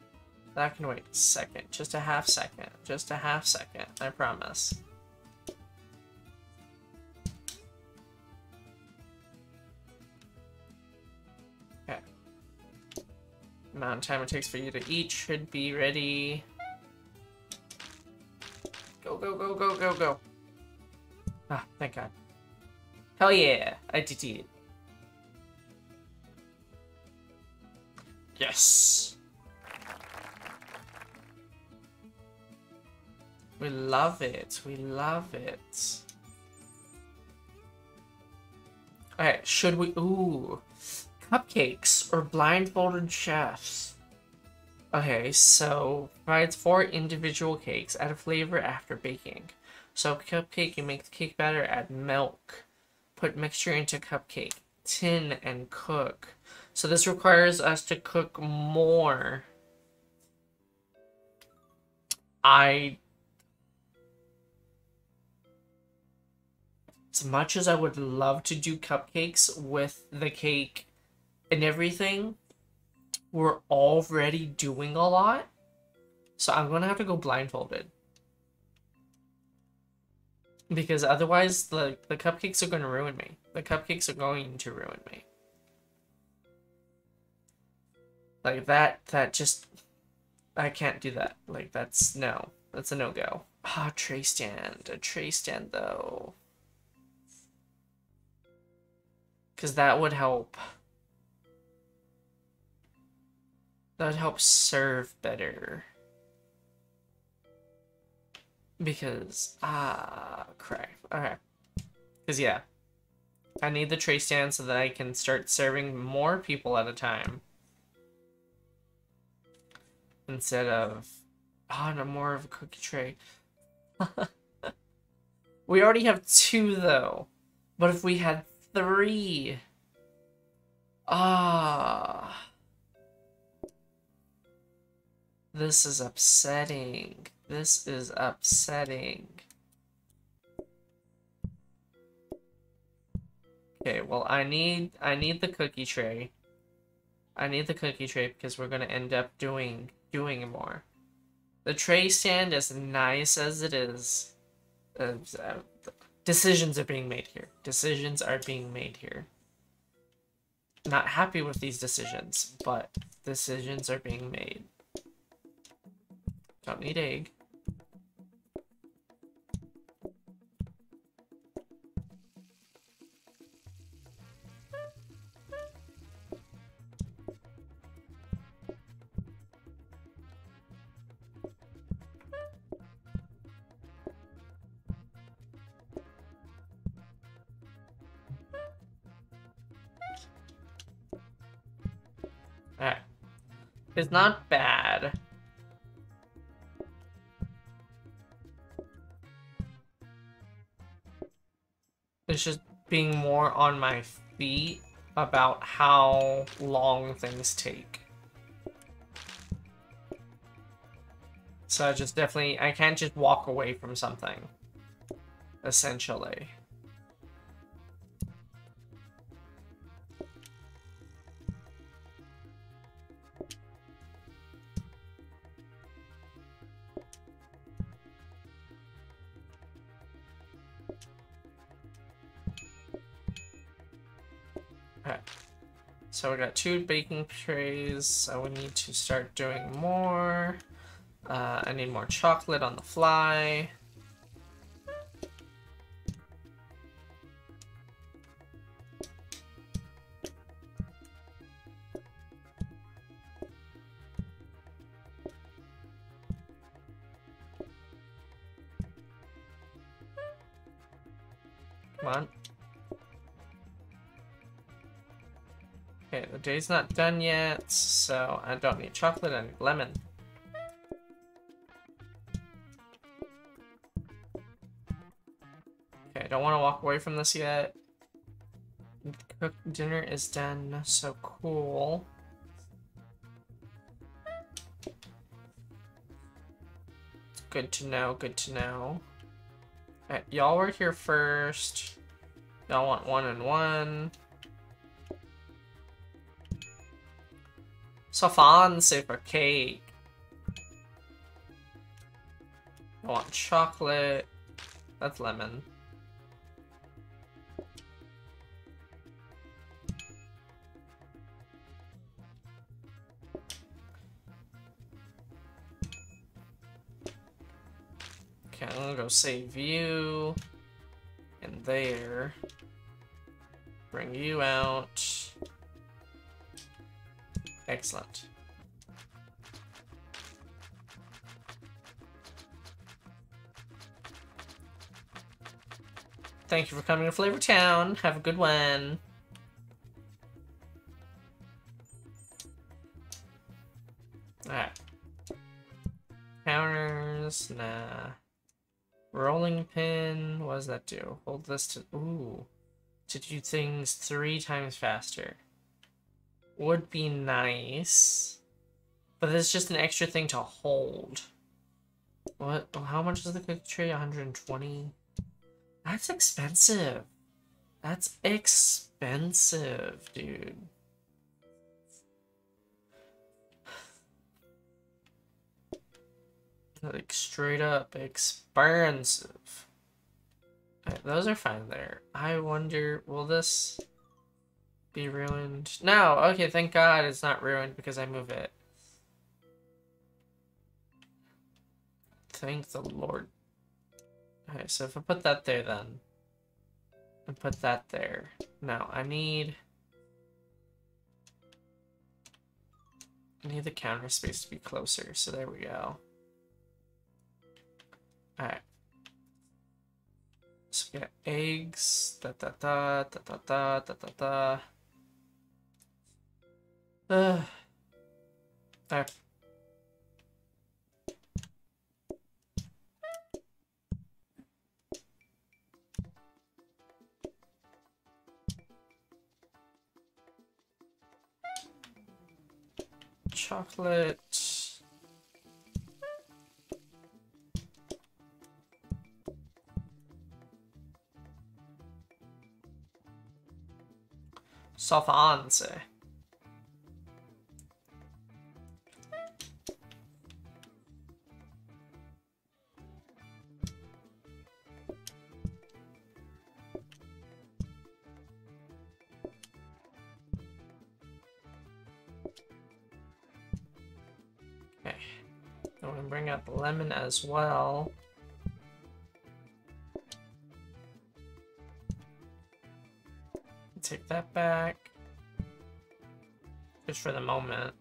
That can wait a second. Just a half second. Just a half second. I promise. Okay. The amount of time it takes for you to eat should be ready. Go, go, go, go, go, go. Ah, thank God. Hell yeah, I did it. Yes. We love it. We love it. Okay, should we... Ooh. Cupcakes or blindfolded chefs. Okay, so provides 4 individual cakes. Add a flavor after baking. So cupcake, you make the cake batter, add milk. Put mixture into cupcake. Tin and cook. So this requires us to cook more. As much as I would love to do cupcakes with the cake and everything, we're already doing a lot. So I'm gonna have to go blindfolded. Because otherwise the cupcakes are gonna ruin me. The cupcakes are going to ruin me. Like that just, I can't do that. Like that's no. That's a no-go. Ah, tray stand. A tray stand though. 'Cause that would help. That would help serve better. Because, crap. Alright. 'Cause yeah. I need the tray stand so that I can start serving more people at a time. Instead of, oh, no more of a cookie tray. We already have 2 though. But if we had 3. Ah. This is upsetting. This is upsetting. Okay, well I need the cookie tray. I need the cookie tray because we're gonna end up doing more. The tray stand, as nice as it is. Decisions are being made here. Decisions are being made here. Not happy with these decisions, but decisions are being made. Don't need egg. Alright. It's not bad. It's just being more on my feet about how long things take. So I just definitely, I can't just walk away from something, essentially. So we got 2 baking trays, so we need to start doing more. I need more chocolate on the fly. Come on. Okay, the day's not done yet, so I don't need chocolate, I need lemon. Okay, I don't want to walk away from this yet. Cooked dinner is done, so cool. Good to know, good to know. Alright, y'all were here first. Y'all want one and one. So fancy for cake. I want chocolate. That's lemon. Okay, I'm gonna go save you in there. Bring you out. Excellent. Thank you for coming to Flavor Town. Have a good one. Alright. Counters, nah. Rolling pin, what does that do? Hold this to, ooh, to do things 3 times faster. Would be nice, but it's just an extra thing to hold. What, how much is the cookie tray? 120? That's expensive. That's expensive, dude. Like, straight up expensive. Right, those are fine there. I wonder, will this be ruined? No! Okay, thank God it's not ruined because I move it. Thank the Lord. Alright, so if I put that there then. And put that there. No, I need the counter space to be closer, so there we go. Alright. So we got eggs. Da da da da da da da da da. Alright. Chocolate. Sofanse. Okay, I'm gonna bring out the lemon as well. Take that back, just for the moment.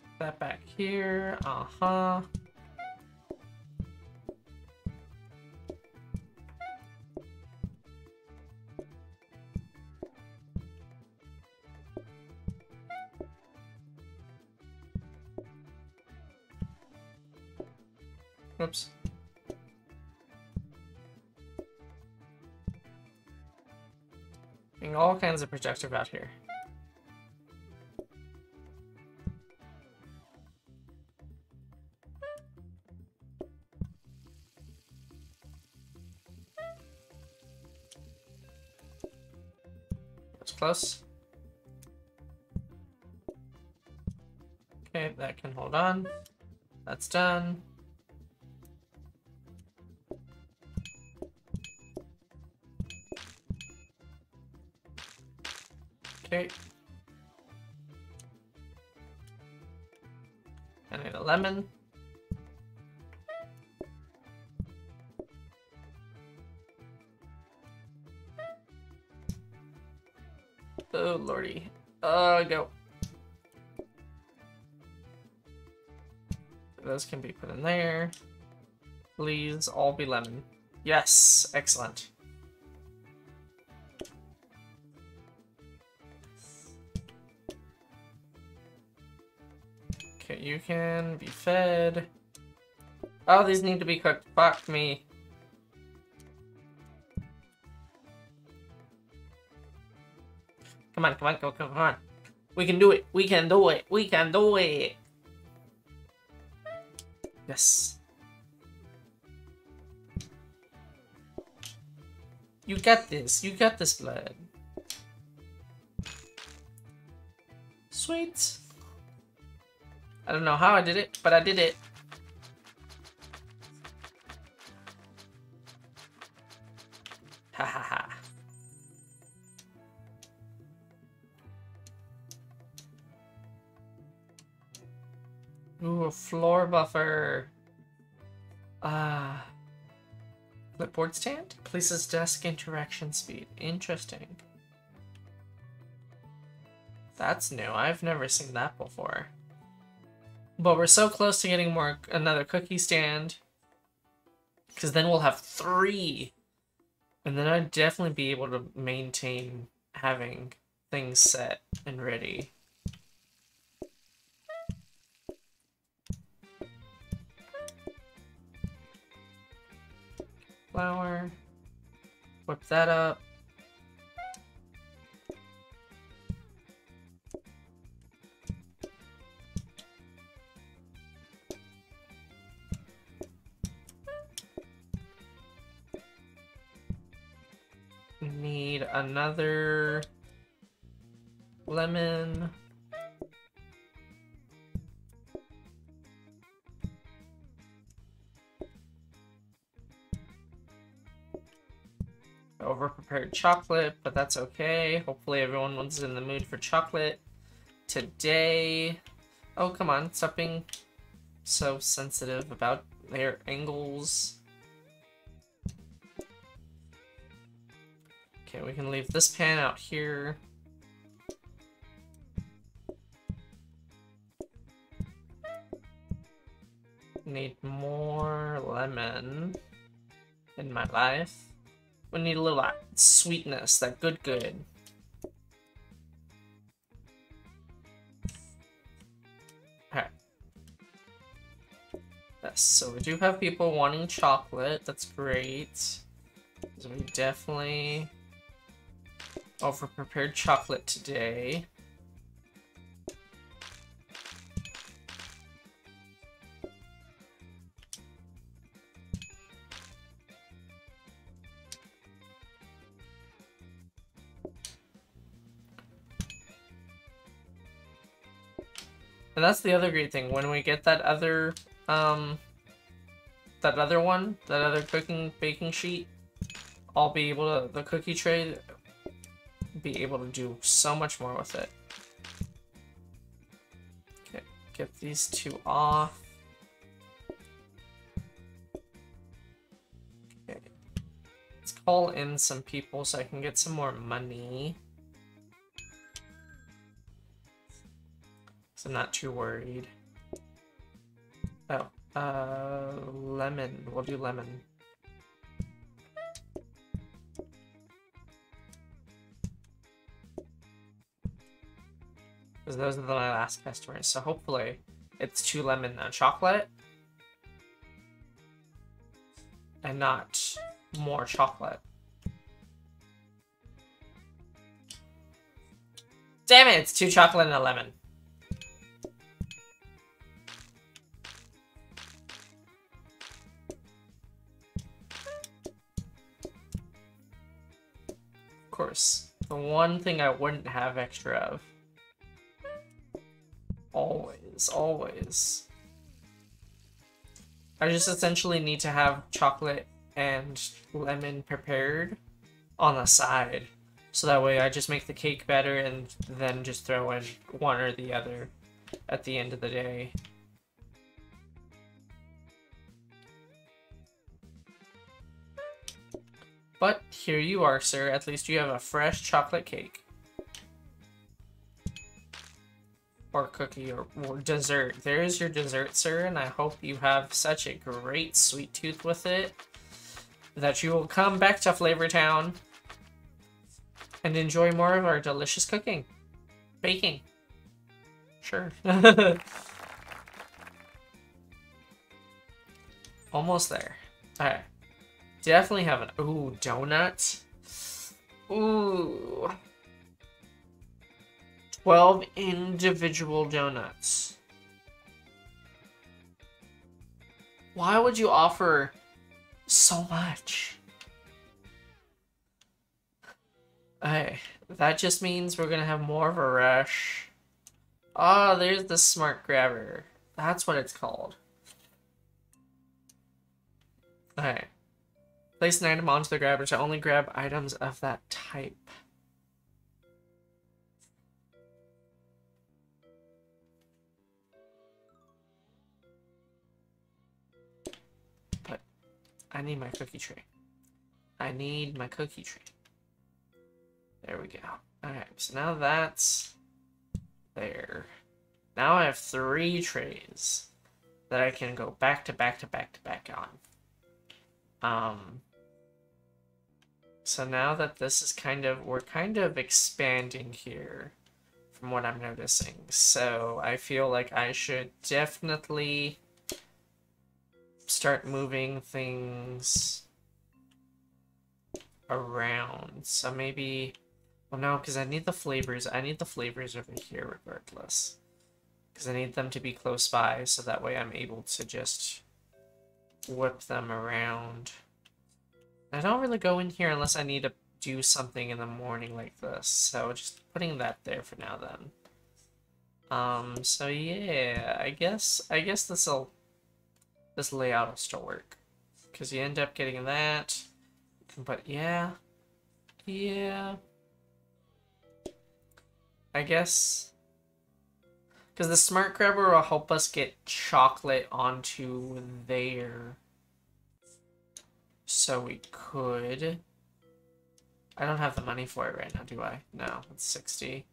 Take that back here, uh-huh. Oops. Being all kinds of productive out here. That's close. Okay, that can hold on. That's done. date. I need a lemon. Oh lordy. Go. Those can be put in there. Please all be lemon. Yes, excellent. Okay, you can be fed. Oh, these need to be cooked. Fuck me. Come on, come on, come on, come on. We can do it. We can do it. We can do it. Yes. You got this. You got this, blood. Sweet. I don't know how I did it, but I did it. Ha ha ha. Ooh, a floor buffer. Clipboard stand? Places desk interaction speed. Interesting. That's new. I've never seen that before. But we're so close to getting more another cookie stand. Because then we'll have 3. And then I'd definitely be able to maintain having things set and ready. Flour, whip that up. Need another lemon. Overprepared chocolate, but that's okay. Hopefully everyone was in the mood for chocolate today. Oh, come on. Stop being so sensitive about their angles. Okay, we can leave this pan out here. Need more lemon in my life. We need a little sweetness, that good. Alright. Yes, so we do have people wanting chocolate, that's great. So we definitely overprepared chocolate today. And that's the other great thing, when we get that other cooking baking sheet, I'll be able to, the cookie tray, be able to do so much more with it. Okay, get these two off. Okay, let's call in some people so I can get some more money. I'm not too worried. Oh, lemon. We'll do lemon. Because those are my last customers, so hopefully it's 2 lemon and chocolate. And not more chocolate. Damn it, it's 2 chocolate and a lemon. The one thing I wouldn't have extra of. Always. I just essentially need to have chocolate and lemon prepared on the side So that way I just make the cake better and then just throw in one or the other at the end of the day. But here you are, sir. At least you have a fresh chocolate cake. Or cookie or dessert. There is your dessert, sir, and I hope you have such a great sweet tooth with it that you will come back to Flavor Town and enjoy more of our delicious cooking. Baking. Sure. Almost there. Alright. Definitely have an... Ooh, donut. Ooh. 12 individual donuts. Why would you offer so much? Alright, that just means we're gonna have more of a rush. Ah, oh, there's the smart grabber. That's what it's called. Alright. Place an item onto the grabber to only grab items of that type. But I need my cookie tray. I need my cookie tray. There we go. Alright, so now that's there. Now I have 3 trays that I can go back to back to back to back on. So now that this is kind of, we're kind of expanding here from what I'm noticing. So I feel like I should definitely start moving things around. So maybe... Well, no, because I need the flavors. I need the flavors over here regardless. Because I need them to be close by, so that way I'm able to just whip them around. I don't really go in here unless I need to do something in the morning like this. So just putting that there for now then. So yeah, I guess this layout will still work. Because you end up getting that. But yeah. I guess, because the smart grabber will help us get chocolate onto there. So we could, I don't have the money for it right now, do I? No, it's 60.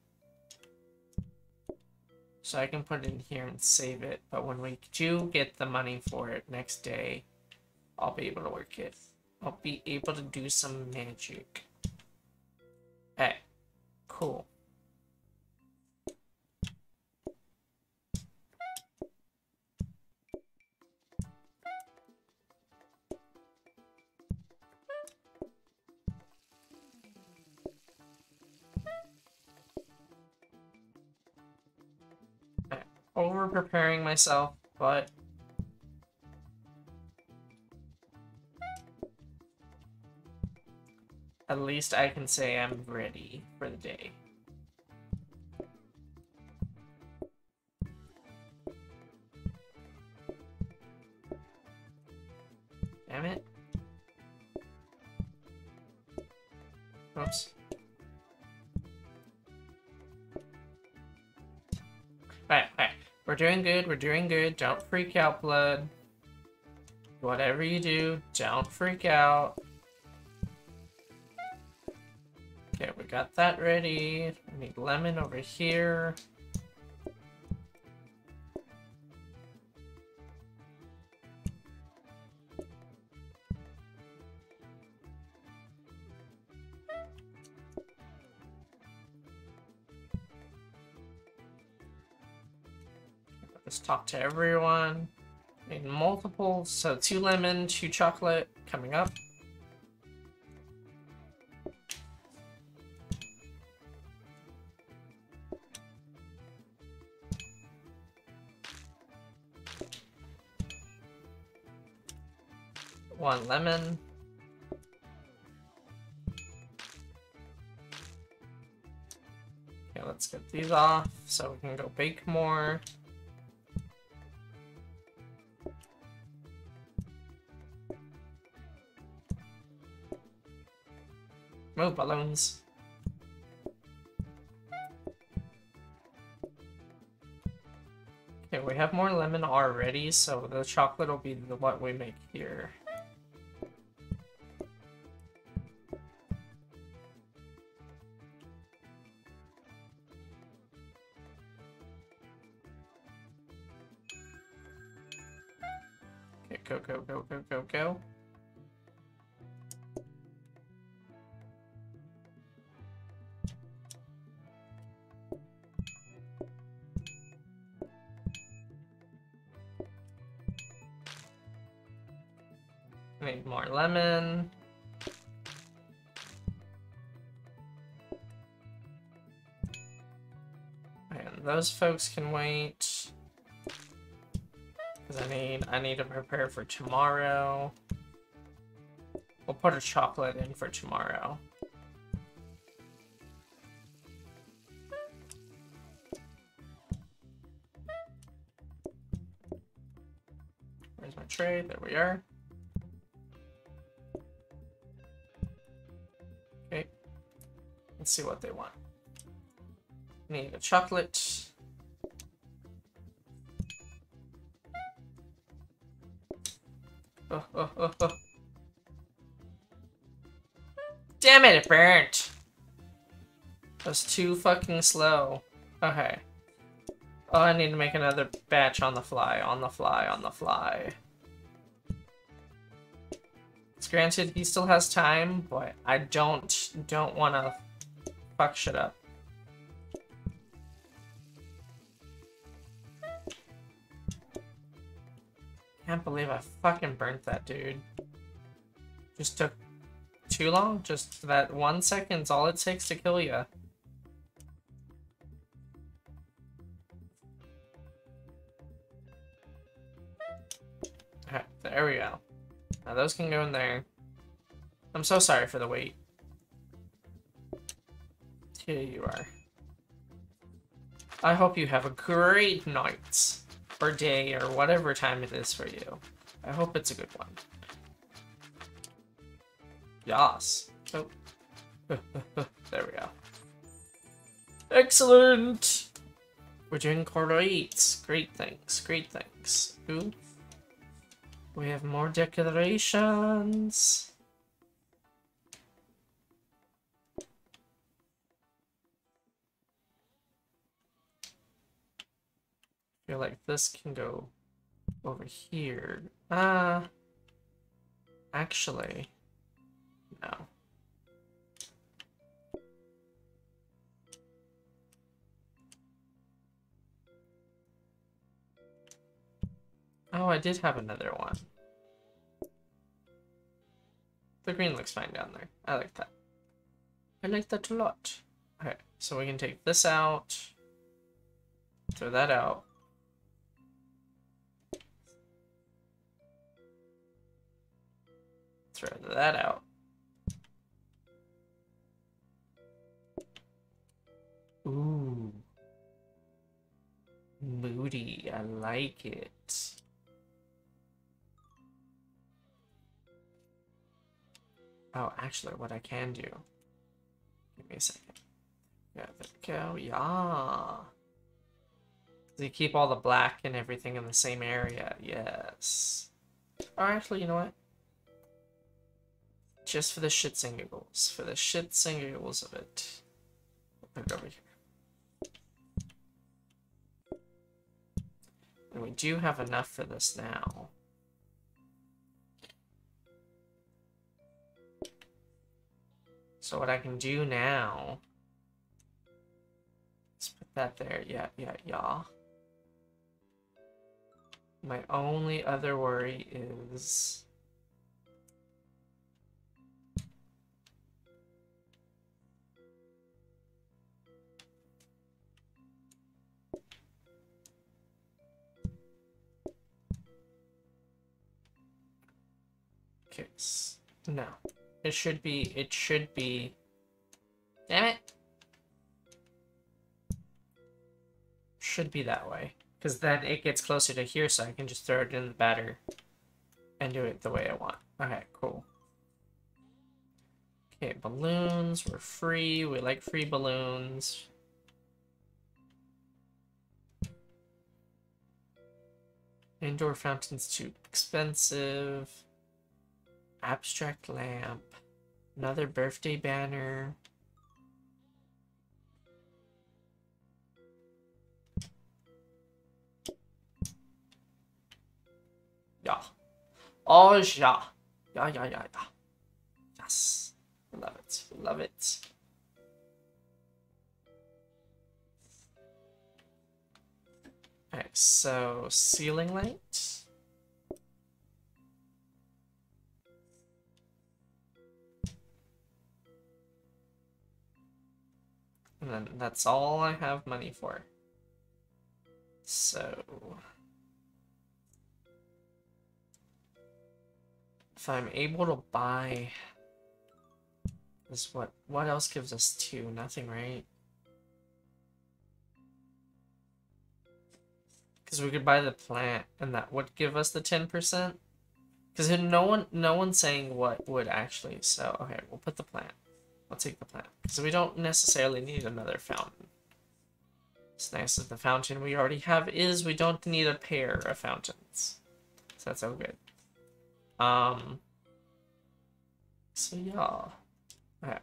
So I can put it in here and save it. But when we do get the money for it next day, I'll be able to work it. I'll be able to do some magic. Hey, cool. Over preparing myself, but at least I can say I'm ready for the day. Damn it. Oops. Alright. We're doing good, don't freak out, Blood. Whatever you do, don't freak out. Okay, we got that ready. We need lemon over here. Talk to everyone in multiple, so 2 lemon, 2 chocolate coming up. One lemon. Okay, let's get these off so we can go bake more. Balloons. have more lemon already, so the chocolate will be the what we make here. Okay, go, go, go, go, go, go. Need more lemon. And those folks can wait. Because I need to prepare for tomorrow. We'll put a chocolate in for tomorrow. Where's my tray? There we are. Let's see what they want. Need a chocolate. Oh, oh, oh, oh. Damn it, it burnt! That was too fucking slow. Okay. Oh, I need to make another batch on the fly, on the fly, on the fly. It's granted he still has time, but I don't want to fuck shit up. Can't believe I fucking burnt that dude. Just took too long. Just that 1 second's all it takes to kill ya. Alright, there we go. Now those can go in there. I'm so sorry for the wait. Here you are. I hope you have a great night, or day, or whatever time it is for you. I hope it's a good one. Yas. Oh. There we go. Excellent! We're doing great. Great things. Great things. Ooh. We have more decorations. I feel like this can go over here. Actually, no. Oh, I did have another one. The green looks fine down there. I like that. I like that a lot. Okay, so we can take this out. Throw that out. Throw that out. Ooh. Moody, I like it. Oh, actually, what I can do. Give me a second. Yeah, there we go. Yeah. So you keep all the black and everything in the same area. Yes. Or actually, you know what? Just for the shits and giggles. For the shits and giggles of it. We'll put it over here. And we do have enough for this now. So what I can do now... Let's put that there. Yeah, yeah, yeah. My only other worry is... No, it should be, damn it, should be that way, because then it gets closer to here, so I can just throw it in the batter and do it the way I want. Okay, cool. Okay, balloons, we're free, we like free balloons. Indoor fountain's too expensive. Abstract lamp. Another birthday banner. Yeah. Oh, yeah. Yeah, yeah, yeah, yeah. Yes. Love it. Love it. Alright, so ceiling light. And then that's all I have money for. So if I'm able to buy this, what else gives us two? Nothing, right? Because we could buy the plant and that would give us the 10%. Because no one's saying what would actually. So okay, we'll put the plant. I'll take the plant. Because we don't necessarily need another fountain. It's nice that the fountain we already have is we don't need a pair of fountains. So that's all good. So yeah. All right.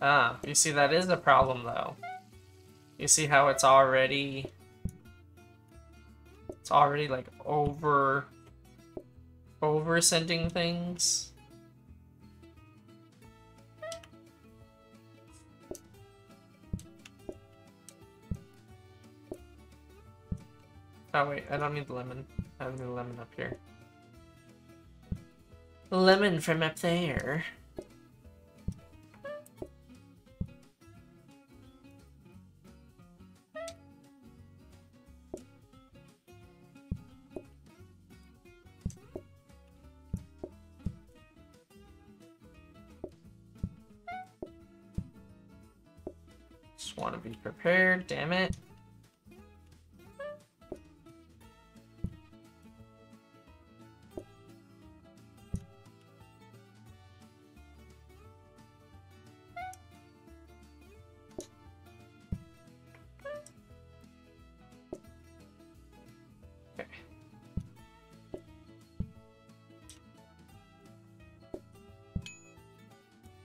Ah, you see, that is the problem, though. You see how it's already like over sending things. Oh wait, I don't need the lemon. I don't need the lemon up here. Lemon from up there. Want to be prepared, damn it. Okay.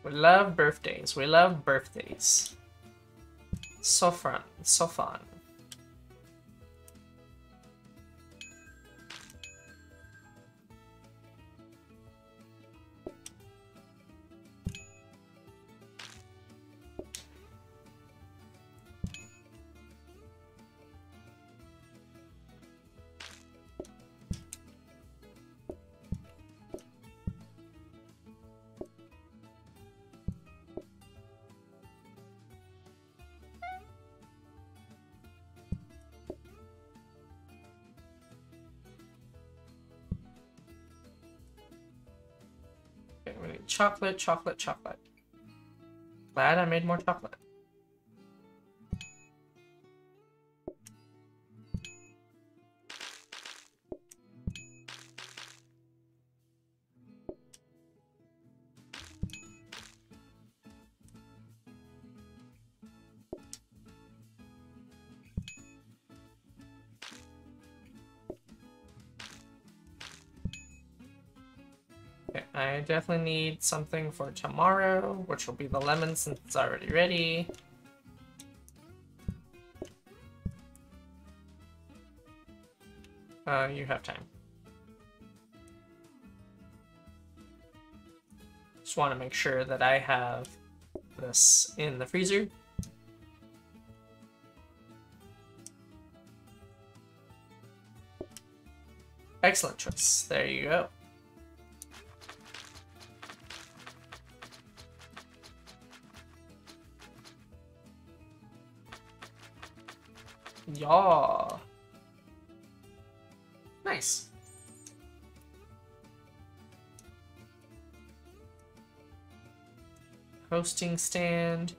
We love birthdays. We love birthdays. So fun, so fun. Chocolate, chocolate, chocolate. Glad I made more chocolate. I definitely need something for tomorrow, which will be the lemon since it's already ready. You have time. Just want to make sure that I have this in the freezer. Excellent choice. There you go. Yeah. Nice. Hosting stand.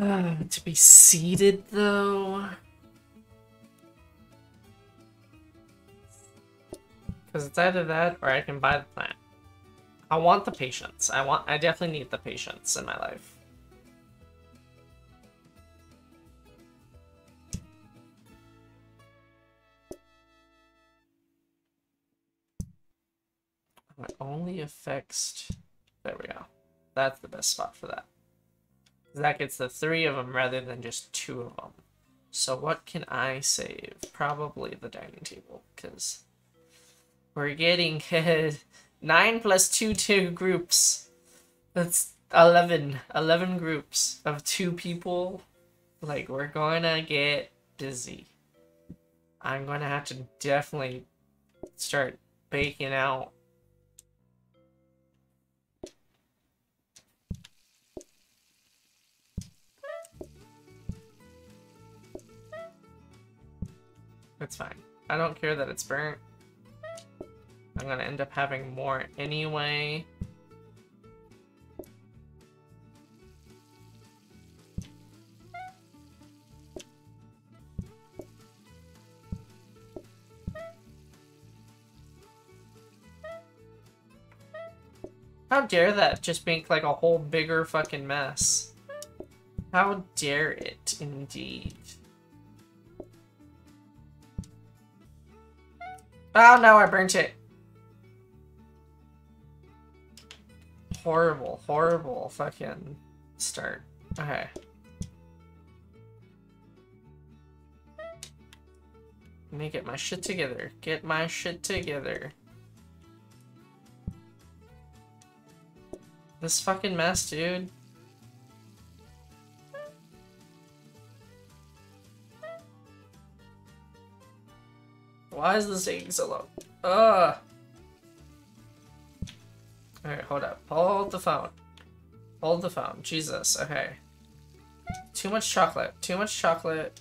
To be seated though. Because it's either that or I can buy the plant. I want the patience. I definitely need the patience in my life. My only affixed, there we go. That's the best spot for that. That gets the three of them rather than just two of them. So what can I save? Probably the dining table, because we're getting 9 plus 2 groups. That's 11. 11 groups of 2 people. Like, we're gonna get dizzy. I'm gonna have to definitely start baking out. It's fine. I don't care that it's burnt. I'm gonna end up having more anyway. How dare that just make like a whole bigger fucking mess? How dare it, indeed. Oh no, I burnt it. Horrible, horrible fucking start. Okay. Let me get my shit together. Get my shit together. This fucking mess, dude. Why is this taking so long? Ugh! Alright, hold up. Hold the phone. Hold the phone. Jesus, okay. Too much chocolate. Too much chocolate.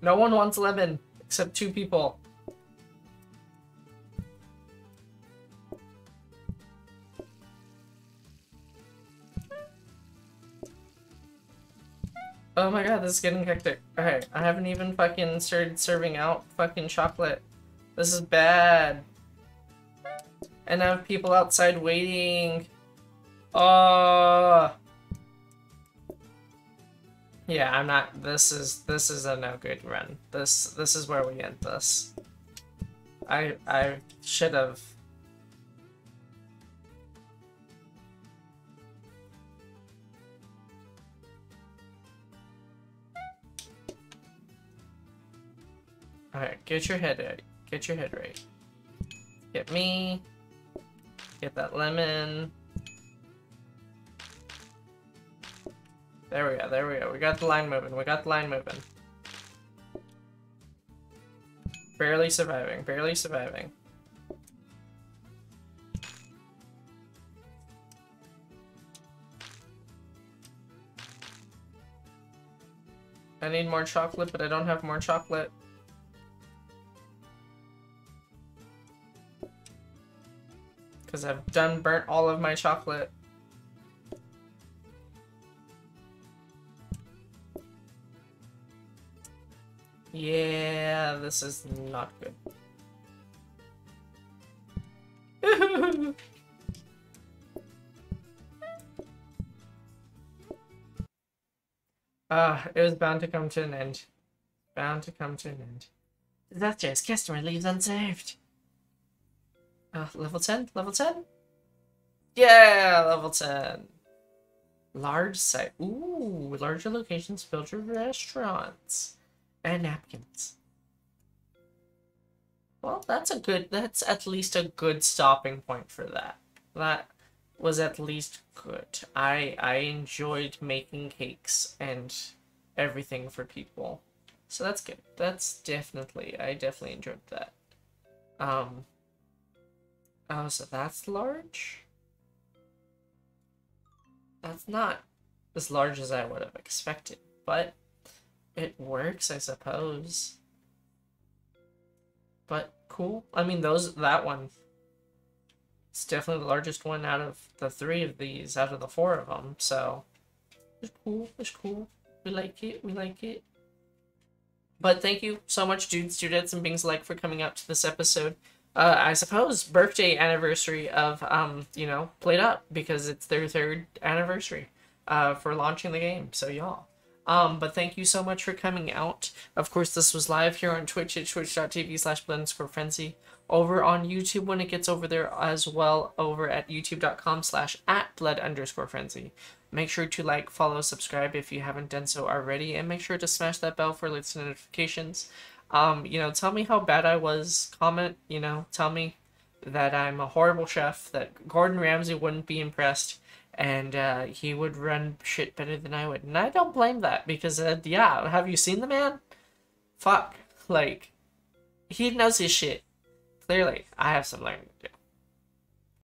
No one wants lemon, except 2 people. Oh my god, this is getting hectic. Okay, I haven't even fucking started serving out fucking chocolate. This is bad. And I have people outside waiting. Oh. Yeah, I'm not. This is a no good run. This is where we end this. I should have. Alright, get your head right. Get your head right. Get me. Get that lemon. There we go, there we go. We got the line moving, we got the line moving. Barely surviving, barely surviving. I need more chocolate, but I don't have more chocolate. Because I've done burnt all of my chocolate. Yeah, this is not good. Ah, it was bound to come to an end. Bound to come to an end. Disastrous customer leaves unserved. Level 10? Level 10? Yeah, level 10. Large site. Ooh, larger locations, build your restaurants. And napkins. Well, that's a good, that's at least a good stopping point for that. That was at least good. I enjoyed making cakes and everything for people. So that's good. That's definitely, I definitely enjoyed that. Oh, so that's large? That's not as large as I would have expected, but it works, I suppose. But cool. I mean, that one. It's definitely the largest one out of the three of these, out of the four of them, so it's cool, it's cool. We like it, we like it. But thank you so much, dudes, dudettes, and beings alike for coming out to this episode. I suppose birthday anniversary of, you know, PlateUp! Because it's their 3rd anniversary for launching the game, so y'all. But thank you so much for coming out. Of course, this was live here on Twitch at twitch.tv/blood_frenzy. Over on YouTube when it gets over there as well, over at youtube.com/@blood_frenzy. Make sure to like, follow, subscribe if you haven't done so already, and make sure to smash that bell for latest notifications. You know, tell me how bad I was. Comment, you know, tell me that I'm a horrible chef, that Gordon Ramsay wouldn't be impressed, and he would run shit better than I would. And I don't blame that, because, yeah, have you seen the man? Fuck. Like, he knows his shit. Clearly, I have some learning.